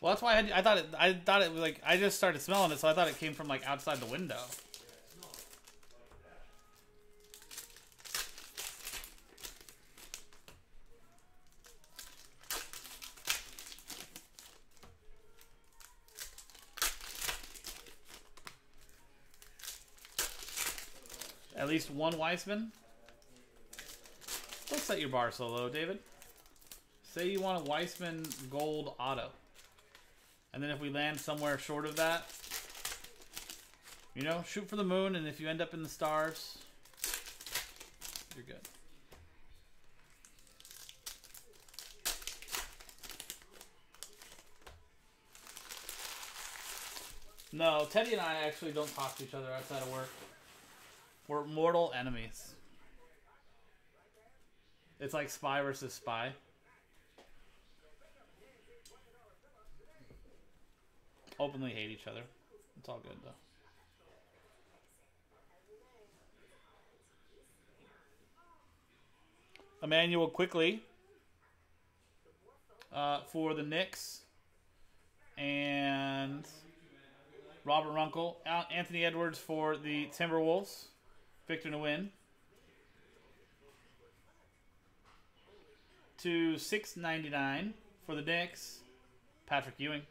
Well, that's why I, had, I thought it. I thought it was like I just started smelling it, so I thought it came from like outside the window. At least one Weissman. Don't set your bar so low, David. Say you want a Weissman Gold Auto. And then if we land somewhere short of that, you know, shoot for the moon, and if you end up in the stars, you're good. No, Teddy and I actually don't talk to each other outside of work. We're mortal enemies. It's like spy versus spy. Openly hate each other. It's all good, though. Emmanuel Quickly uh, for the Knicks. And Robert Runkle. Anthony Edwards for the Timberwolves. Victor Nguyen. To six ninety-nine for the Knicks. Patrick Ewing.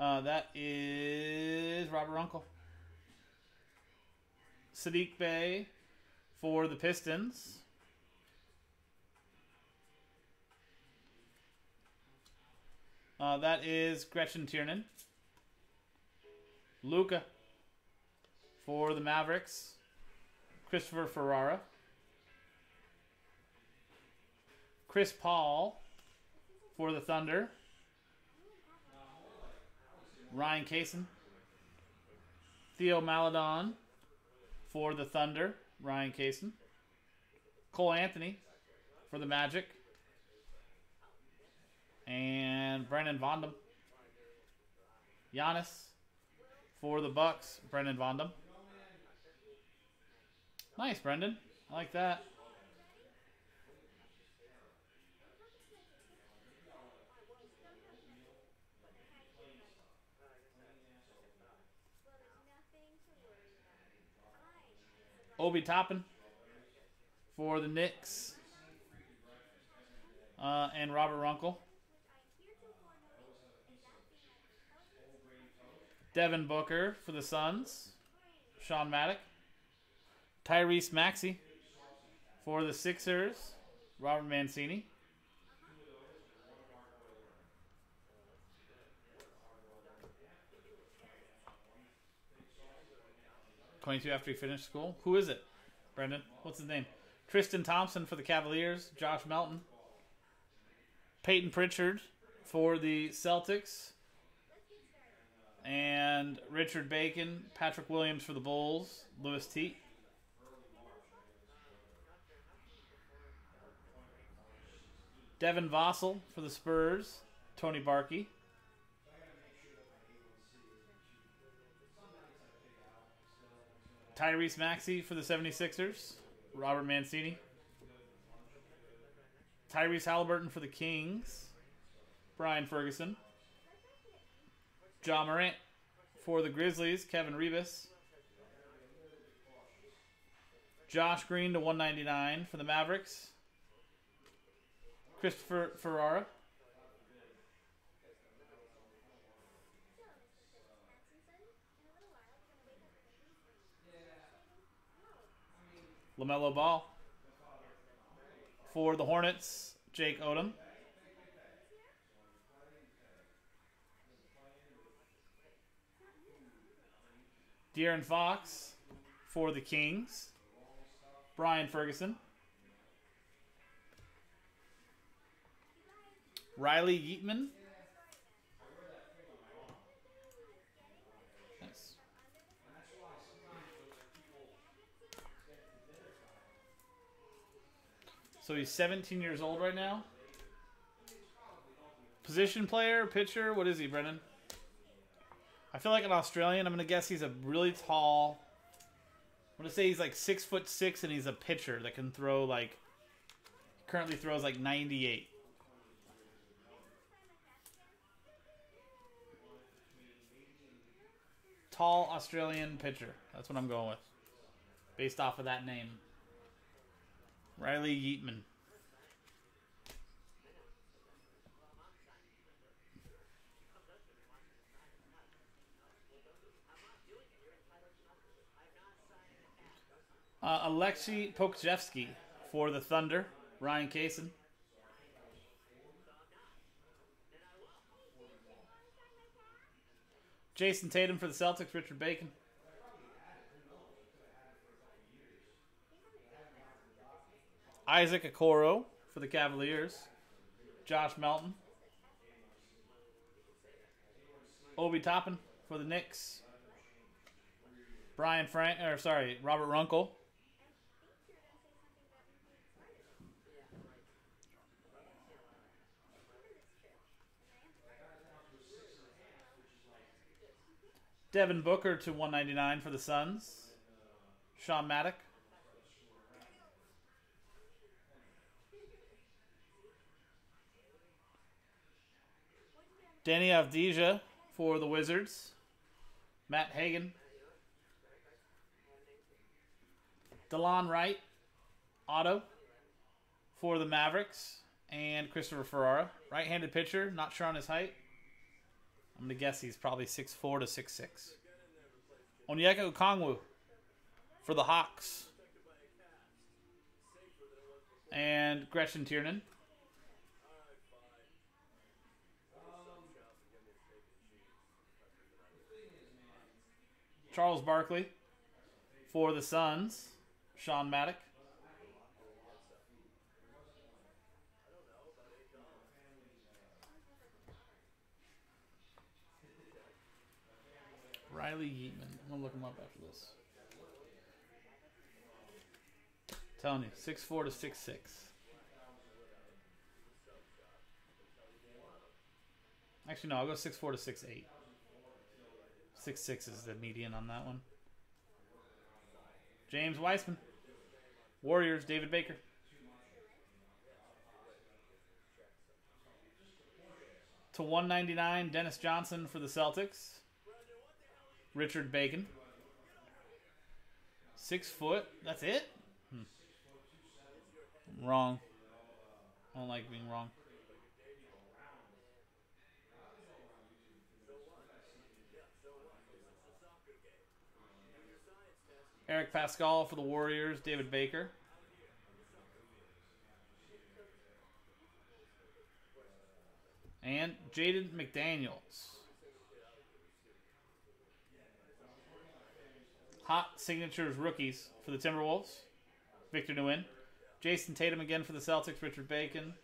Uh, that is Robert Runkle. Sadiq Bey for the Pistons. Uh, that is Gretchen Tiernan. Luca for the Mavericks. Christopher Ferrara. Chris Paul for the Thunder. Ryan Kason. Theo Maladon for the Thunder. Ryan Kason. Cole Anthony for the Magic. And Brennan Vandam. Giannis for the Bucks. Brennan Vandam. Nice, Brendan. I like that. Obi Toppin for the Knicks. Uh, and Robert Runkle. Devin Booker for the Suns. Sean Maddock. Tyrese Maxey for the Sixers. Robert Mancini. twenty-two after he finished school. Who is it, Brendan? What's his name? Tristan Thompson for the Cavaliers. Josh Melton. Peyton Pritchard for the Celtics. And Richard Bacon. Patrick Williams for the Bulls. Louis T. Devin Vassell for the Spurs. Tony Barkey. Tyrese Maxey for the seventy-sixers. Robert Mancini. Tyrese Haliburton for the Kings. Brian Ferguson. Ja Morant for the Grizzlies. Kevin Rebus. Josh Green to one ninety-nine for the Mavericks. Christopher Ferrara. LaMelo Ball. For the Hornets, Jake Odom. De'Aaron Fox for the Kings. Brian Ferguson. Riley Yeatman. Nice. So he's seventeen years old right now. Position player, pitcher, what is he, Brennan? I feel like an Australian. I'm going to guess he's a really tall... I'm going to say he's like six foot six and he's a pitcher that can throw like... Currently throws like ninety-eight. Tall Australian pitcher. That's what I'm going with. Based off of that name. Riley Yeatman. Uh, Alexei Pokusevsky for the Thunder. Ryan Kason. Jason Tatum for the Celtics, Richard Bacon. Isaac Okoro for the Cavaliers. Josh Melton. Obi Toppin for the Knicks. Brian Frank, or sorry, Robert Runkle. Devin Booker to one ninety-nine for the Suns. Sean Maddock. Danny Avdija for the Wizards. Matt Hagan. DeLon Wright. Otto for the Mavericks. And Christopher Ferrara. Right-handed pitcher. Not sure on his height. I'm going to guess he's probably six four to six six. Onyeka Okongwu for the Hawks. And Gretchen Tiernan. Charles Barkley for the Suns. Sean Maddock. Riley Yeatman. I'm going to look him up after this. I'm telling you, six four to six six. Actually, no, I'll go six four to six eight. six six is the median on that one. James Wiseman. Warriors, David Baker. To one ninety-nine, Dennis Johnson for the Celtics. Richard Bacon. Six foot. That's it? Hmm. I'm wrong. I don't like being wrong. Eric Pascal for the Warriors. David Baker. And Jaden McDaniels. Hot signatures rookies for the Timberwolves. Victor Nguyen. Jason Tatum again for the Celtics. Richard Bacon.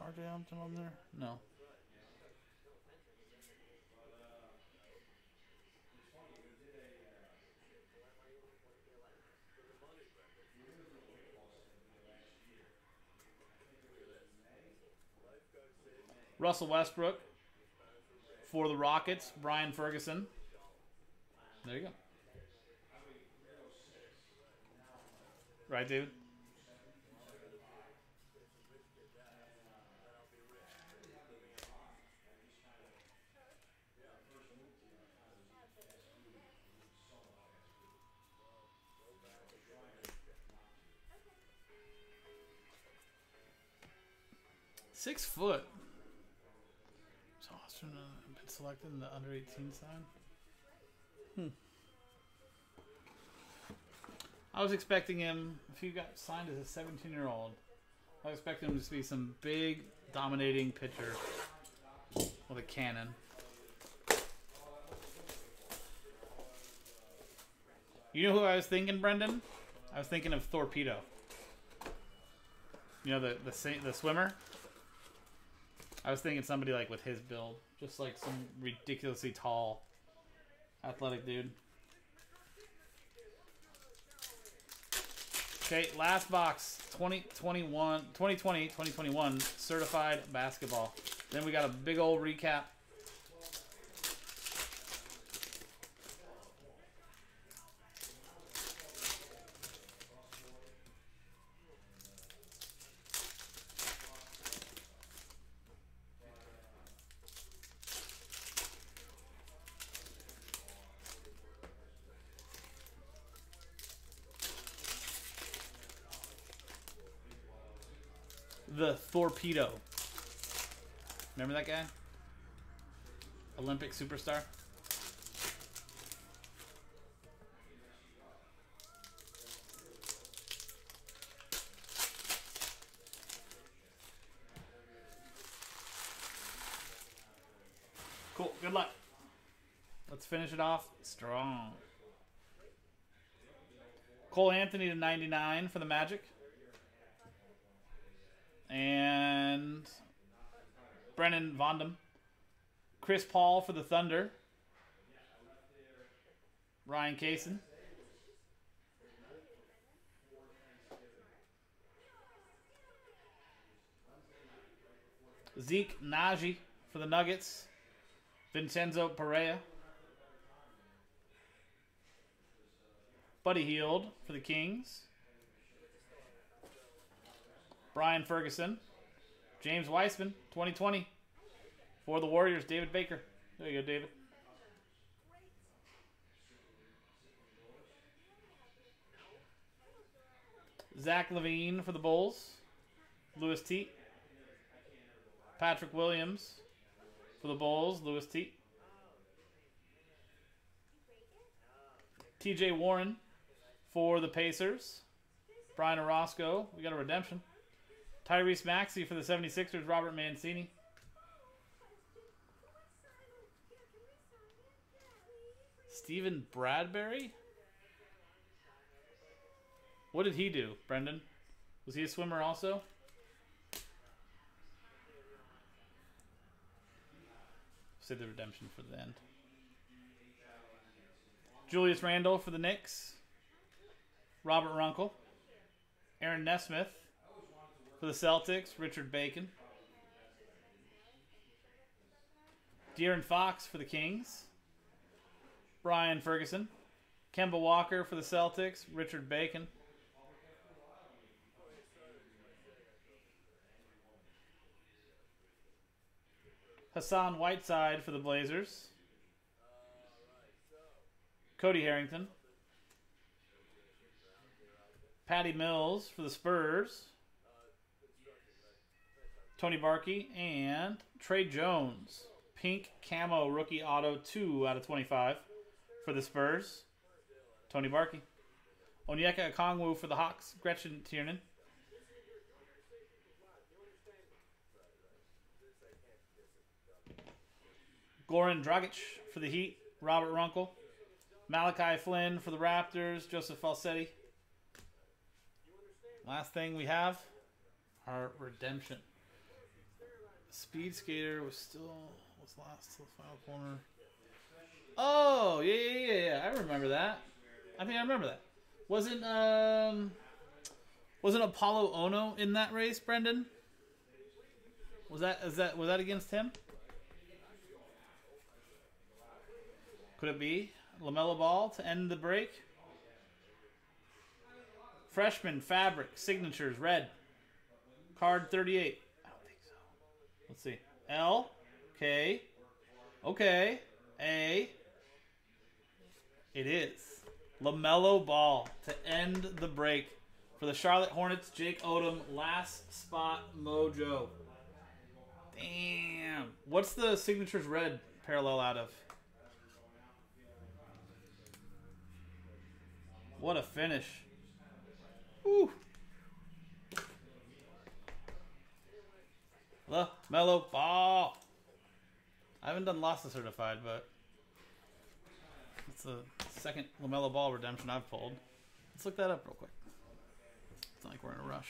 R J Hampton on there? No. Russell Westbrook for the Rockets. Brian Ferguson. There you go. Right, David? Six foot. Has Austin uh, been selected in the under eighteen side? Hmm. I was expecting him, if he got signed as a seventeen-year-old, I was expecting him to be some big, dominating pitcher with a cannon. You know who I was thinking, Brendan? I was thinking of Torpedo. You know, the the, the swimmer? I was thinking somebody like with his build. Just like some ridiculously tall, athletic dude. Okay, last box, twenty twenty-one, twenty twenty, twenty twenty-one, certified basketball. Then we got a big old recap. The Torpedo. Remember that guy? Olympic superstar. Cool. Good luck. Let's finish it off strong. Cole Anthony to ninety-nine for the Magic. And Brennan Vandam. Chris Paul for the Thunder. Ryan Kason. Zeke Naji for the Nuggets. Vincenzo Perella. Buddy Hield for the Kings. Brian Ferguson. James Wiseman, twenty twenty. For the Warriors, David Baker. There you go, David. Zach LaVine for the Bulls. Louis T. Patrick Williams for the Bulls. Louis T. T J Warren for the Pacers. Brian Orozco. We got a redemption. Tyrese Maxey for the seventy-sixers, Robert Mancini. Stephen Bradbury? What did he do, Brendan? Was he a swimmer also? Save the redemption for the end. Julius Randle for the Knicks. Robert Runkle. Aaron Nesmith. For the Celtics, Richard Bacon. De'Aaron Fox for the Kings. Brian Ferguson. Kemba Walker for the Celtics, Richard Bacon. Hassan Whiteside for the Blazers. Cody Harrington. Patty Mills for the Spurs. Tony Barkey and Trey Jones. Pink Camo Rookie Auto two out of twenty-five for the Spurs. Tony Barkey. Onyeka Okongwu for the Hawks. Gretchen Tiernan. Goran Dragic for the Heat. Robert Runkle. Malachi Flynn for the Raptors. Joseph Falsetti. Last thing we have, our redemption. Speed Skater was still was last to the final corner. Oh yeah yeah yeah yeah! I remember that. I think I remember that. Wasn't um wasn't Apollo Ono in that race, Brendan? Was that is that was that against him? Could it be LaMelo Ball to end the break? Freshman fabric signatures red card thirty-eight. Let's see. L, K, okay, A. It is LaMelo Ball to end the break for the Charlotte Hornets. Jake Odom, last spot mojo. Damn. What's the signatures red parallel out of? What a finish. Woo. Hello, mellow ball. I haven't done Lost to Certified, but it's the second LaMelo Ball redemption I've pulled. Let's look that up real quick. It's not like we're in a rush.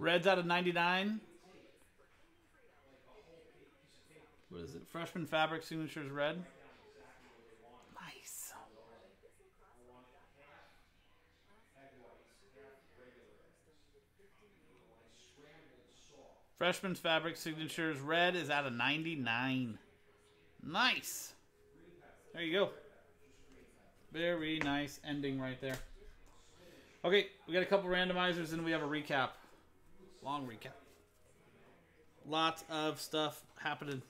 Reds out of ninety-nine. What is it? Freshman Fabric Signatures Red. Nice. Freshman Fabric Signatures Red is out of ninety-nine. Nice. There you go. Very nice ending right there. Okay, we got a couple randomizers and we have a recap. Long recap. Lots of stuff happening.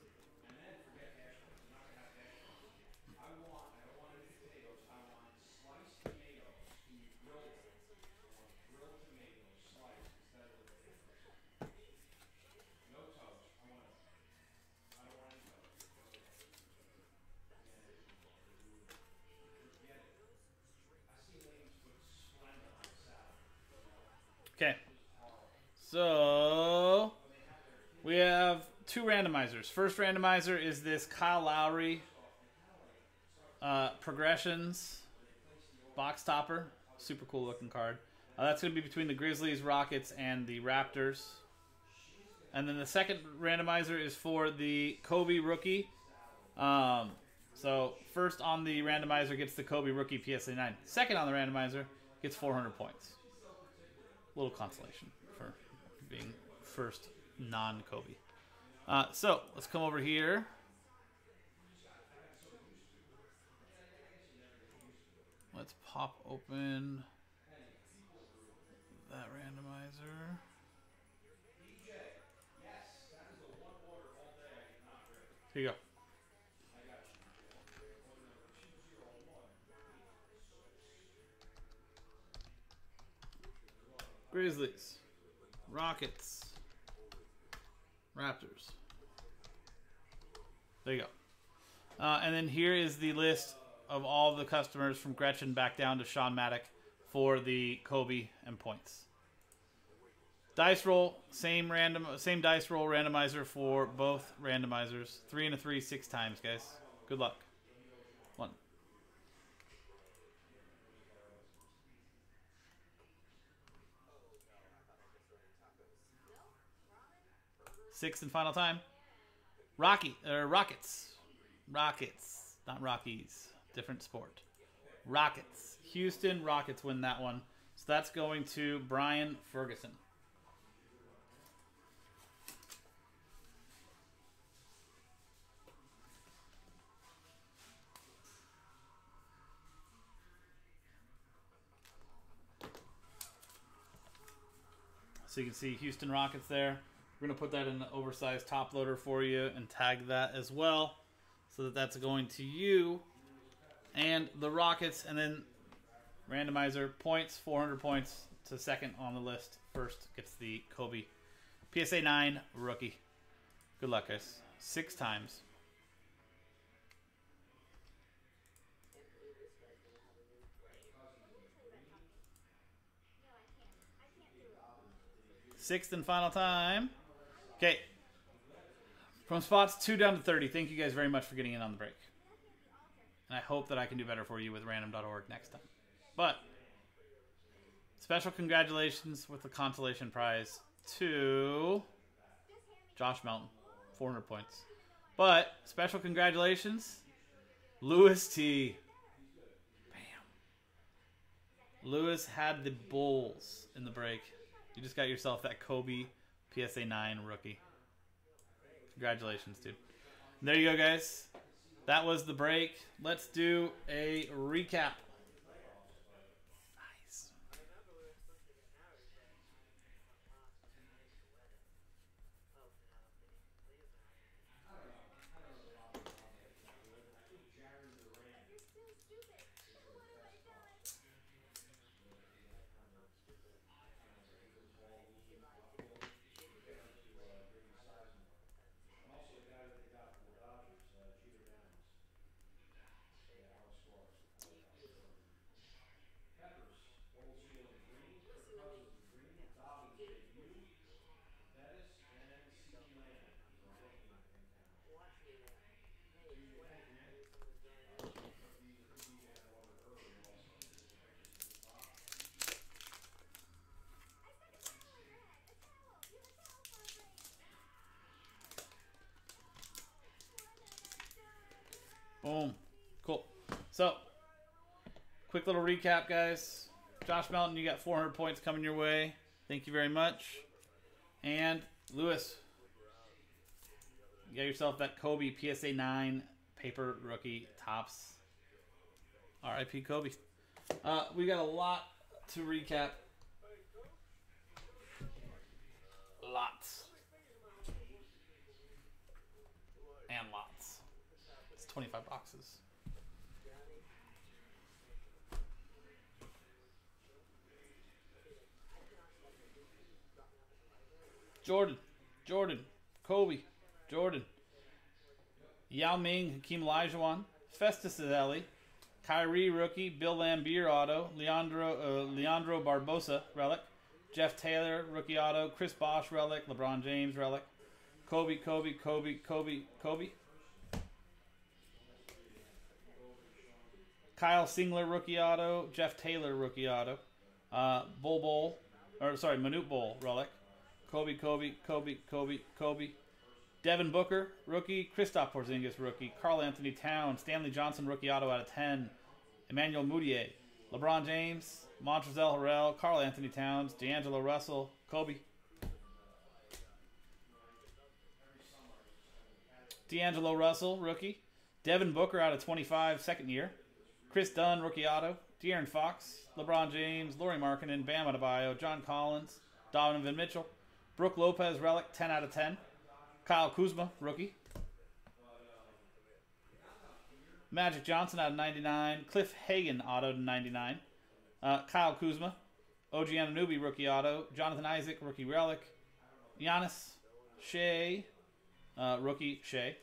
Okay. So, we have two randomizers. First randomizer is this Kyle Lowry uh, Progressions Box Topper. Super cool looking card. Uh, that's going to be between the Grizzlies, Rockets, and the Raptors. And then the second randomizer is for the Kobe Rookie. Um, so, first on the randomizer gets the Kobe Rookie P S A nine. Second on the randomizer gets four hundred points. A little consolation for being first non-Kobe. Uh, so, let's come over here. Let's pop open that randomizer. Here you go. Grizzlies, Rockets, Raptors. There you go. Uh, and then here is the list of all the customers from Gretchen back down to Sean Maddock for the Kobe and points. Dice roll, same random, same dice roll randomizer for both randomizers. Three and a three, six times, guys. Good luck. One. Sixth and final time. Rocky, or er, Rockets. Rockets, not Rockies. Different sport. Rockets. Houston Rockets win that one. So that's going to Brian Ferguson. So you can see Houston Rockets there. We're going to put that in the oversized top loader for you and tag that as well so that that's going to you and the Rockets. And then randomizer points, four hundred points to second on the list. First gets the Kobe P S A nine rookie. Good luck, guys. Six times. Sixth and final time. Okay. From spots two down to thirty, thank you guys very much for getting in on the break. And I hope that I can do better for you with random dot org next time. But special congratulations with the consolation prize to Josh Melton, four hundred points. But special congratulations, Louis T. Bam. Louis had the Bulls in the break. You just got yourself that Kobe P S A nine rookie. Congratulations, dude. And there you go, guys. That was the break. Let's do a recap. Nice. Boom. Cool. So, quick little recap, guys. Josh Melton, you got four hundred points coming your way. Thank you very much. And, Louis, you got yourself that Kobe P S A nine paper rookie tops. R I P Kobe. Uh, we got a lot to recap. Lots. And lots. twenty-five boxes. Jordan, Jordan, Kobe, Jordan, Yao Ming, Hakeem Olajuwon, Festus Ezeli, Kyrie rookie, Bill Lambier auto, Leandro, uh, Leandro Barbosa relic, Jeff Taylor rookie auto, Chris Bosh relic, LeBron James relic, Kobe, Kobe, Kobe, Kobe, Kobe. Kyle Singler rookie auto, Jeff Taylor rookie auto, uh, Bol Bol, or sorry, Manute Bol relic, Kobe, Kobe, Kobe, Kobe, Kobe, Devin Booker rookie, Kristaps Porzingis rookie, Karl Anthony Towns, Stanley Johnson rookie auto out of ten, Emmanuel Mudiay, LeBron James, Montrezl Harrell, Karl Anthony Towns, D'Angelo Russell, Kobe, D'Angelo Russell rookie, Devin Booker out of twenty-five, second year. Chris Dunn, rookie auto. De'Aaron Fox, LeBron James, Lauri Markkanen, Bam Adebayo, John Collins, Donovan Mitchell, Brooke Lopez, relic, ten out of ten. Kyle Kuzma, rookie. Magic Johnson out of ninety-nine. Cliff Hagan, auto to ninety-nine. Uh, Kyle Kuzma, O G Anunoby, rookie auto. Jonathan Isaac, rookie relic. Giannis, Shea, uh, rookie Shea.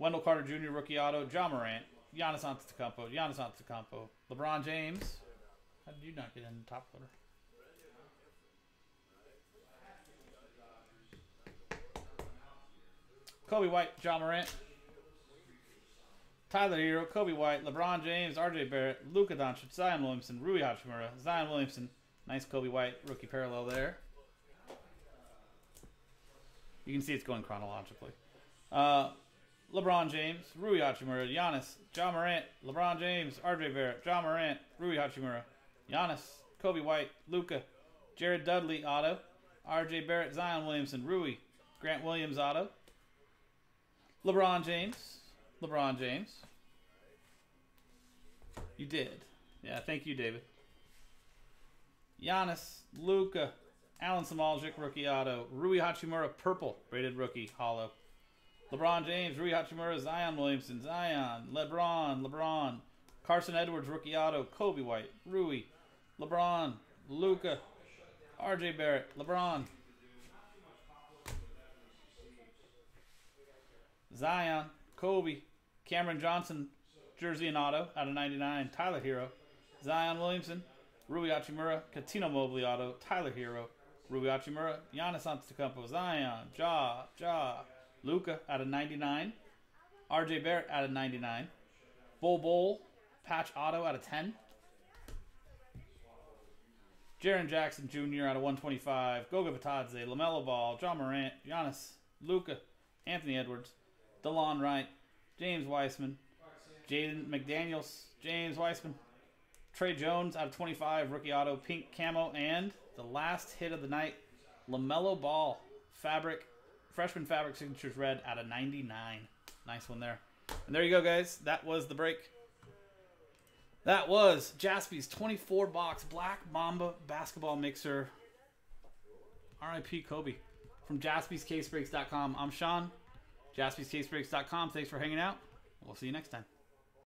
Wendell Carter Junior, rookie auto. Ja Morant. Giannis Antetokounmpo, Giannis Antetokounmpo, LeBron James. How did you not get in the top order? Kobe White, Ja Morant. Tyler Hero, Kobe White, LeBron James, R J. Barrett, Luca Doncic, Zion Williamson, Rui Hachimura, Zion Williamson. Nice Kobe White rookie parallel there. You can see it's going chronologically. Uh... LeBron James, Rui Hachimura, Giannis, Ja Morant, LeBron James, R J. Barrett, Ja Morant, Rui Hachimura, Giannis, Kobe White, Luca, Jared Dudley, auto, R J. Barrett, Zion Williamson, Rui, Grant Williams, auto, LeBron James, LeBron James. You did. Yeah, thank you, David. Giannis, Luca, Alan Samaljic, rookie auto, Rui Hachimura, purple, rated rookie, hollow. LeBron James, Rui Hachimura, Zion Williamson, Zion, LeBron, LeBron, Carson Edwards, rookie auto, Kobe White, Rui, LeBron, Luca, R J. Barrett, LeBron, Zion, Kobe, Cameron Johnson, jersey and auto, out of ninety-nine, Tyler Hero, Zion Williamson, Rui Hachimura, Katino Mobley auto, Tyler Hero, Rui Hachimura, Giannis Antetokounmpo, Zion, Ja, Ja, Luca out of ninety-nine. R J. Barrett out of ninety-nine. Bol Bol, patch auto out of ten. Jaren Jackson Junior out of one twenty-five. Goga Bitadze, LaMelo Ball, Ja Morant, Giannis, Luca, Anthony Edwards, DeLon Wright, James Wiseman, Jaden McDaniels, James Wiseman, Trey Jones out of twenty-five. Rookie auto, pink camo, and the last hit of the night, LaMelo Ball, fabric. Freshman Fabric Signatures Red out of ninety-nine. Nice one there. And there you go, guys. That was the break. That was Jaspy's twenty-four box Black Mamba Basketball Mixer. R I P Kobe. From Jaspys Case Breaks dot com, I'm Sean. Jaspys Case Breaks dot com. Thanks for hanging out. We'll see you next time.